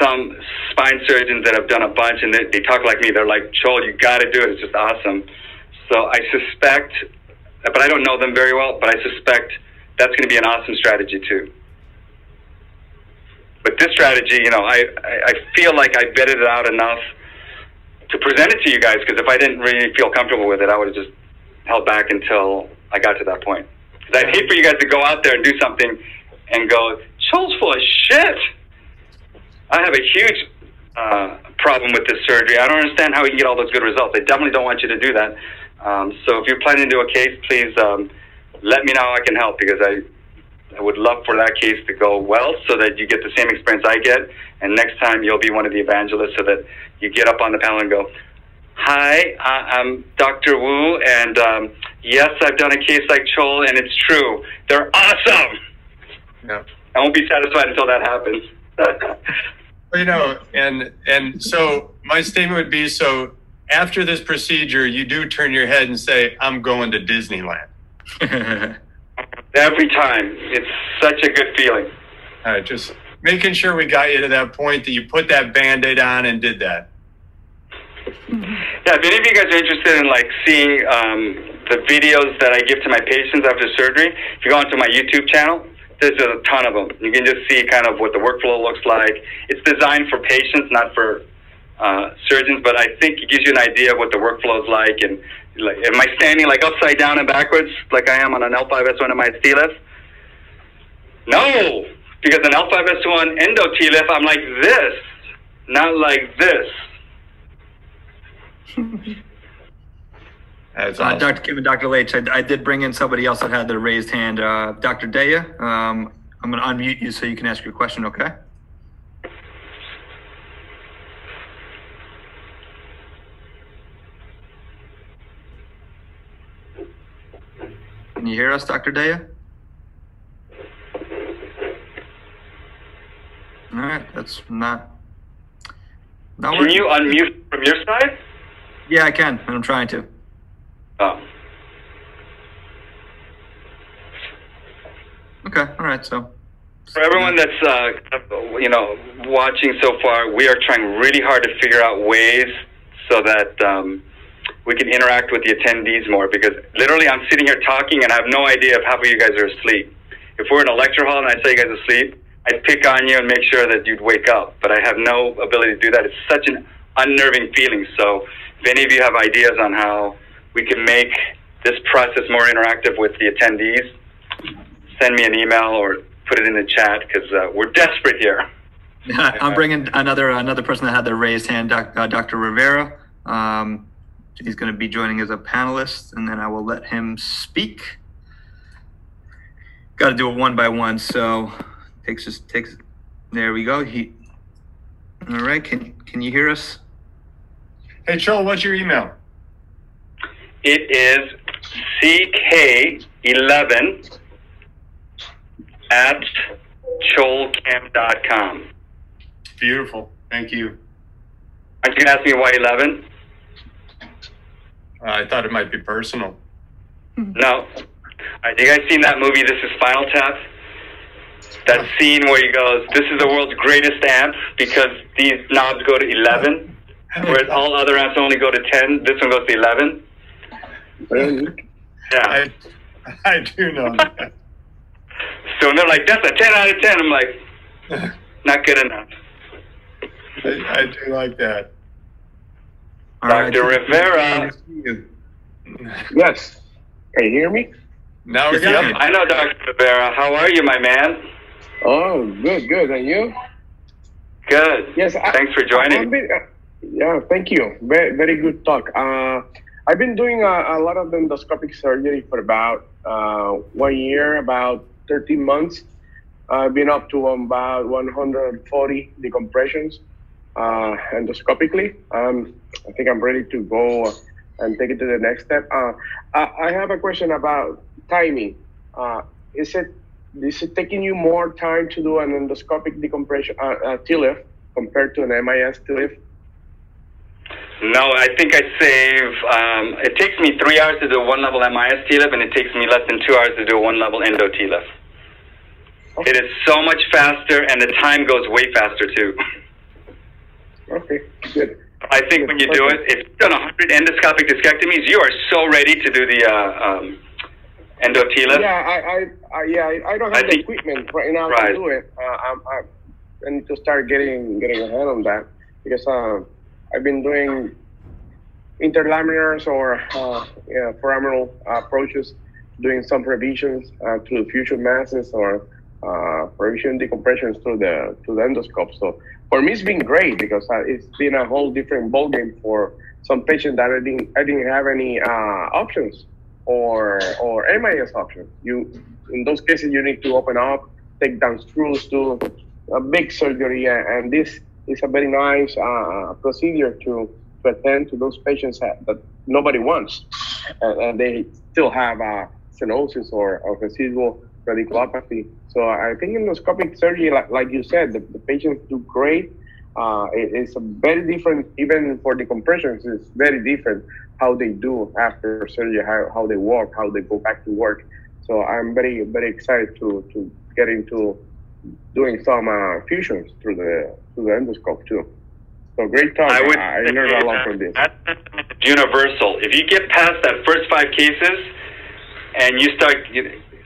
some spine surgeons that have done a bunch, and they, they talk like me. They're like, Choll, you got to do it. It's just awesome. So I suspect, but I don't know them very well, but I suspect that's going to be an awesome strategy too. But this strategy, you know, I, I feel like I vetted it out enough to present it to you guys, because if I didn't really feel comfortable with it, I would have just held back until I got to that point. Because I'd hate for you guys to go out there and do something and go, Choll's full of shit. I have a huge uh, problem with this surgery. I don't understand how we can get all those good results. I definitely don't want you to do that. Um, so if you're planning to do a case, please um, let me know how I can help, because I, I would love for that case to go well so that you get the same experience I get. And next time you'll be one of the evangelists so that you get up on the panel and go, hi, I'm Doctor Wu, and um, yes, I've done a case like Choll, and it's true. They're awesome. Yeah. I won't be satisfied until that happens. Well, you know, and and so my statement would be, so after this procedure, you do turn your head and say, I'm going to Disneyland. Every time. It's such a good feeling. All right, just making sure we got you to that point that you put that Band-Aid on and did that. Yeah, if any of you guys are interested in like seeing um, the videos that I give to my patients after surgery, if you go onto my YouTube channel, there's a ton of them. You can just see kind of what the workflow looks like. It's designed for patients, not for uh, surgeons, but I think it gives you an idea of what the workflow is like. And like, am I standing like upside down and backwards like I am on an L five S one in my T L I F? No, because an L five S one endo T L I F, I'm like this, not like this. uh, awesome. Doctor Kim and Doctor Laich, I, I did bring in somebody else that had their raised hand. Uh, Doctor Daya, um, I'm going to unmute you so you can ask your question, okay? Can you hear us, Doctor Daya? All right, that's not... not can working. You unmute from your side? Yeah, I can, and I'm trying to. Oh. Okay, all right, so. For everyone that's, uh, you know, watching so far, we are trying really hard to figure out ways so that um, we can interact with the attendees more, because literally I'm sitting here talking and I have no idea if half of you guys are asleep. If we're in a lecture hall and I saw you guys asleep, I'd pick on you and make sure that you'd wake up, but I have no ability to do that. It's such an unnerving feeling, so... If any of you have ideas on how we can make this process more interactive with the attendees, send me an email or put it in the chat, because uh, we're desperate here. I'm bringing another another person that had their raised hand, uh, Doctor Rivera. Um, he's going to be joining as a panelist, and then I will let him speak. Got to do it one by one, so takes us takes. There we go. He. All right. Can can you hear us? Hey, Choll, what's your email? It is C K eleven at choll kim dot com. Beautiful. Thank you. Aren't you going to ask me why eleven? Uh, I thought it might be personal. No. Have you guys seen that movie, This Is Spinal Tap? That scene where he goes, this is the world's greatest amp because these knobs go to eleven. where all other apps only go to ten, this one goes to eleven. Well, yeah, I, I do know that. So they're like, that's a ten out of ten. I'm like, not good enough. I, I do like that. Doctor Right. Rivera. Yes. Can you hear me? Now we got yep. I know, Doctor Rivera. How are you, my man? Oh, good, good. And you? Good. Yes. I, Thanks for joining. Bit, uh, yeah, thank you. Very, very good talk. Uh, I've been doing a, a lot of endoscopic surgery for about uh, one year, about thirteen months. I've been up to about one hundred forty decompressions uh, endoscopically. Um, I think I'm ready to go and take it to the next step. Uh, I, I have a question about timing. Uh, is it is it taking you more time to do an endoscopic decompression uh, uh, T L I F compared to an M I S T L I F? No, I think I save, um, it takes me three hours to do one level M I S T L I F, and it takes me less than two hours to do one level EndoTLIF. Okay. It is so much faster, and the time goes way faster, too. Okay, good. I think good. when you do okay. it, if you've done one hundred endoscopic discectomies, you are so ready to do the uh, um, EndoTLIF. Yeah, I, I, I, yeah, I don't have I the equipment right now right. to do it. Uh, I, I, I need to start getting, getting a hand on that, because... Uh, I've been doing interlaminars or uh, yeah, foraminal approaches, doing some revisions uh, to the fusion masses or uh, revision decompressions to the to the endoscope. So for me, it's been great because uh, it's been a whole different ballgame for some patients that I didn't I didn't have any uh, options or or M I S options. You in those cases you need to open up, take down screws, do a big surgery, and this. It's a very nice uh, procedure to, to attend to those patients that, that nobody wants. And, and they still have uh, stenosis or, or residual radiculopathy. So I think endoscopic surgery, like, like you said, the, the patients do great. Uh, it, it's a very different, even for decompressions, it's very different how they do after surgery, how, how they walk, how they go back to work. So I'm very, very excited to, to get into doing some uh, fusions through the through the endoscope too. So great talk. I, would I learned a lot from this. That's universal. If you get past that first five cases and you start,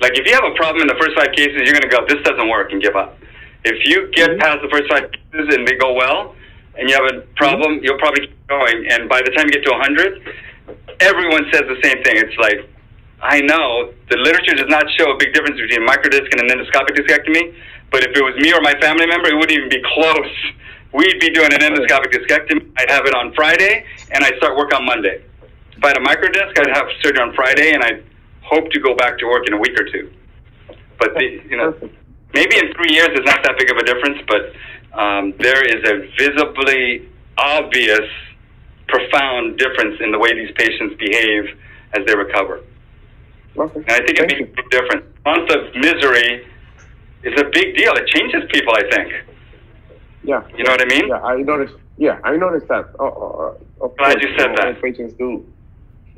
like if you have a problem in the first five cases, you're going to go, this doesn't work, and give up. If you get mm-hmm. past the first five cases and they go well and you have a problem, mm-hmm. you'll probably keep going. And by the time you get to one hundred, everyone says the same thing. It's like, I know the literature does not show a big difference between microdisc and an endoscopic discectomy, but if it was me or my family member, it wouldn't even be close. We'd be doing an endoscopic discectomy. I'd have it on Friday, and I'd start work on Monday. If I had a microdisc, I'd have surgery on Friday, and I'd hope to go back to work in a week or two. But the, you know, maybe in three years it's not that big of a difference, but um, there is a visibly obvious, profound difference in the way these patients behave as they recover. Okay. And I think it Thank makes you. a big difference. Month of misery is a big deal. It changes people, I think. Yeah. You know what I mean? Yeah, I noticed. Yeah, I noticed that. Oh, oh, oh, of Glad course, you said that. Patients do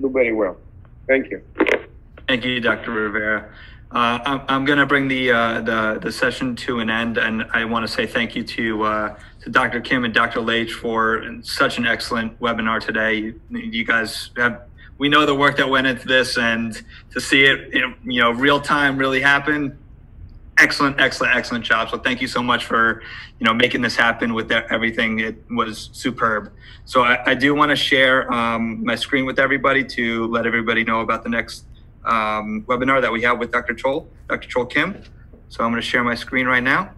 do very well. Thank you. Thank you, Doctor Rivera. Uh, I'm, I'm going to bring the, uh, the the session to an end, and I want to say thank you to uh, to Doctor Kim and Doctor Laich for such an excellent webinar today. You, you guys have. We know the work that went into this, and to see it, it, you know, real time really happen. Excellent, excellent, excellent job. So thank you so much for, you know, making this happen with everything. It was superb. So I, I do want to share um, my screen with everybody to let everybody know about the next um, webinar that we have with Doctor Choll, Doctor Choll Kim. So I'm going to share my screen right now.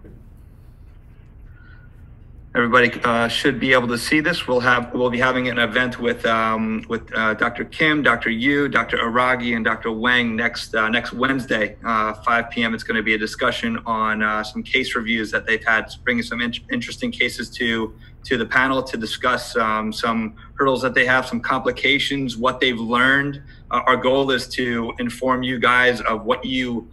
Everybody uh, should be able to see this. We'll have we'll be having an event with um, with uh, Doctor Kim, Doctor Yu, Doctor Aragi, and Doctor Wang next uh, next Wednesday, uh, five P M It's going to be a discussion on uh, some case reviews that they've had, bringing some in interesting cases to to the panel to discuss um, some hurdles that they have, some complications, what they've learned. Uh, our goal is to inform you guys of what you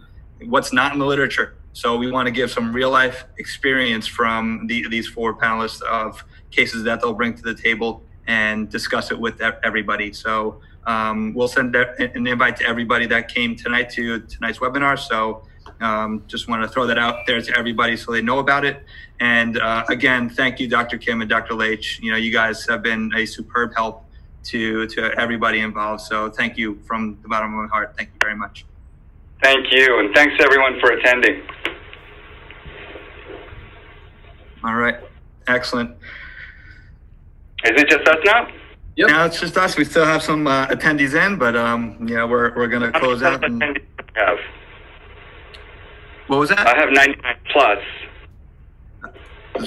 what's not in the literature. So we want to give some real life experience from the, these four panelists of cases that they'll bring to the table and discuss it with everybody. So um, we'll send an invite to everybody that came tonight to tonight's webinar. So Um, just wanted to throw that out there to everybody so they know about it. And uh, again, thank you, Doctor Kim and Doctor Laich. You know, you guys have been a superb help to, to everybody involved. So thank you from the bottom of my heart. Thank you very much. Thank you, and thanks everyone for attending. All right, excellent. Is it just us now? Yep. Now it's just us. We still have some uh, attendees in, but um, yeah, we're we're gonna close out. And... Have. What was that? I have ninety-nine plus.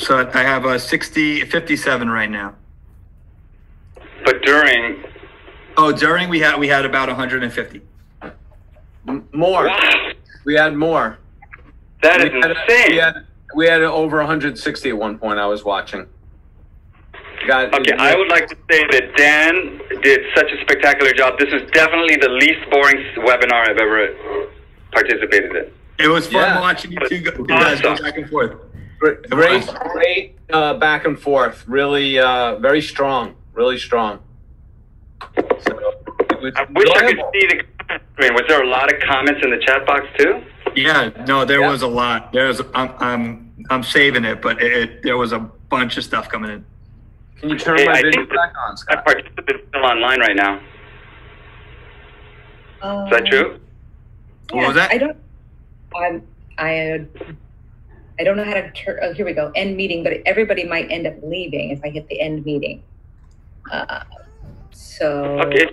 So I have a uh, sixty, fifty-seven right now. But during. Oh, during we had we had about one hundred fifty. More. Wow. We had more. That is we had, insane. We had, we had over one hundred sixty at one point I was watching. God, okay, I would like to say that Dan did such a spectacular job. This is definitely the least boring webinar I've ever participated in. It was fun yeah. watching you two awesome. guys go back and forth. Great, great uh, back and forth. Really, uh, very strong. Really strong. So, it was I wish I could see the comment screen. Was there a lot of comments in the chat box too? Yeah, no, there yeah. was a lot. There's, I'm, I'm, I'm saving it, but it, it, there was a bunch of stuff coming in. Can you turn hey, my I video back on, Scott? That participant is still online right now. Uh, is that true? Yeah, what was that? I don't. I'm, I I don't know how to turn. Oh, here we go. End meeting, but everybody might end up leaving if I hit the end meeting. Uh, so. Okay.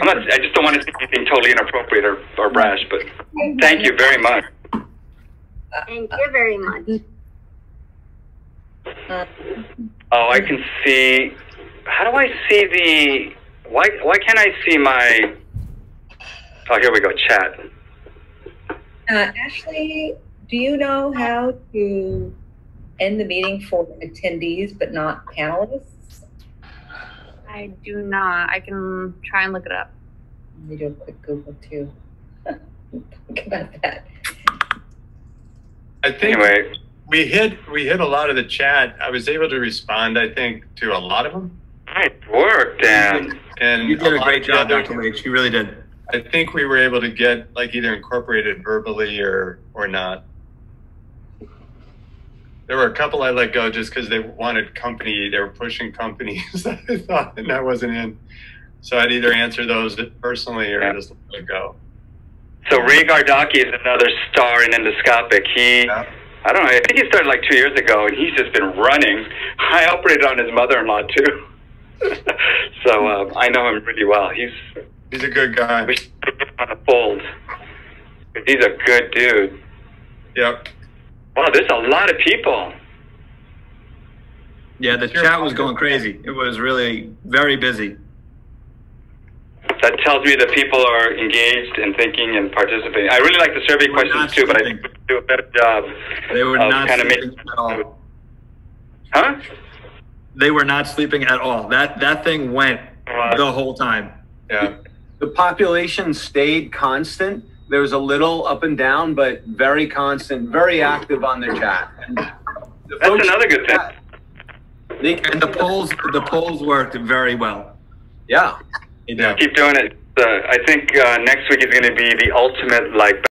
I'm not, I just don't want to say anything totally inappropriate or, or brash, but thank you very much. Thank you very much. Uh, oh, I can see. How do I see the? Why? Why can't I see my? Oh, here we go. Chat. Uh, Ashley, do you know how to end the meeting for attendees but not panelists? I do not. I can try and look it up. Let me do a quick Google too. Think about that. I think. Anyway. We hit we hit a lot of the chat. I was able to respond, I think, to a lot of them. Nice work, Dan. And you did a, a great job, Doctor Laich. You really did. I think we were able to get like either incorporated verbally or or not. There were a couple I let go just because they wanted company. They were pushing companies. I thought and I wasn't in, so I'd either answer those personally or yeah. just let it go. So Ray Gardocki is another star in endoscopic. He. Yeah. I don't know. I think he started like two years ago, and he's just been running. I operated on his mother-in-law too, so um, I know him really well. He's he's a good guy. We should put him on the fold. He's a good dude. Yep. Wow, there's a lot of people. Yeah, the sure. chat was going crazy. It was really very busy. That tells me that people are engaged and thinking and participating. I really like the survey questions too, sleeping. But I think we could do a better job. They were not kind of sleeping making... at all. Huh? They were not sleeping at all. That that thing went uh, the whole time. Yeah. The population stayed constant. There was a little up and down, but very constant, very active on the chat. And the That's another good thing. They, and the polls, the polls worked very well. Yeah. Yeah. Keep doing it. Uh, I think uh, next week is going to be the ultimate like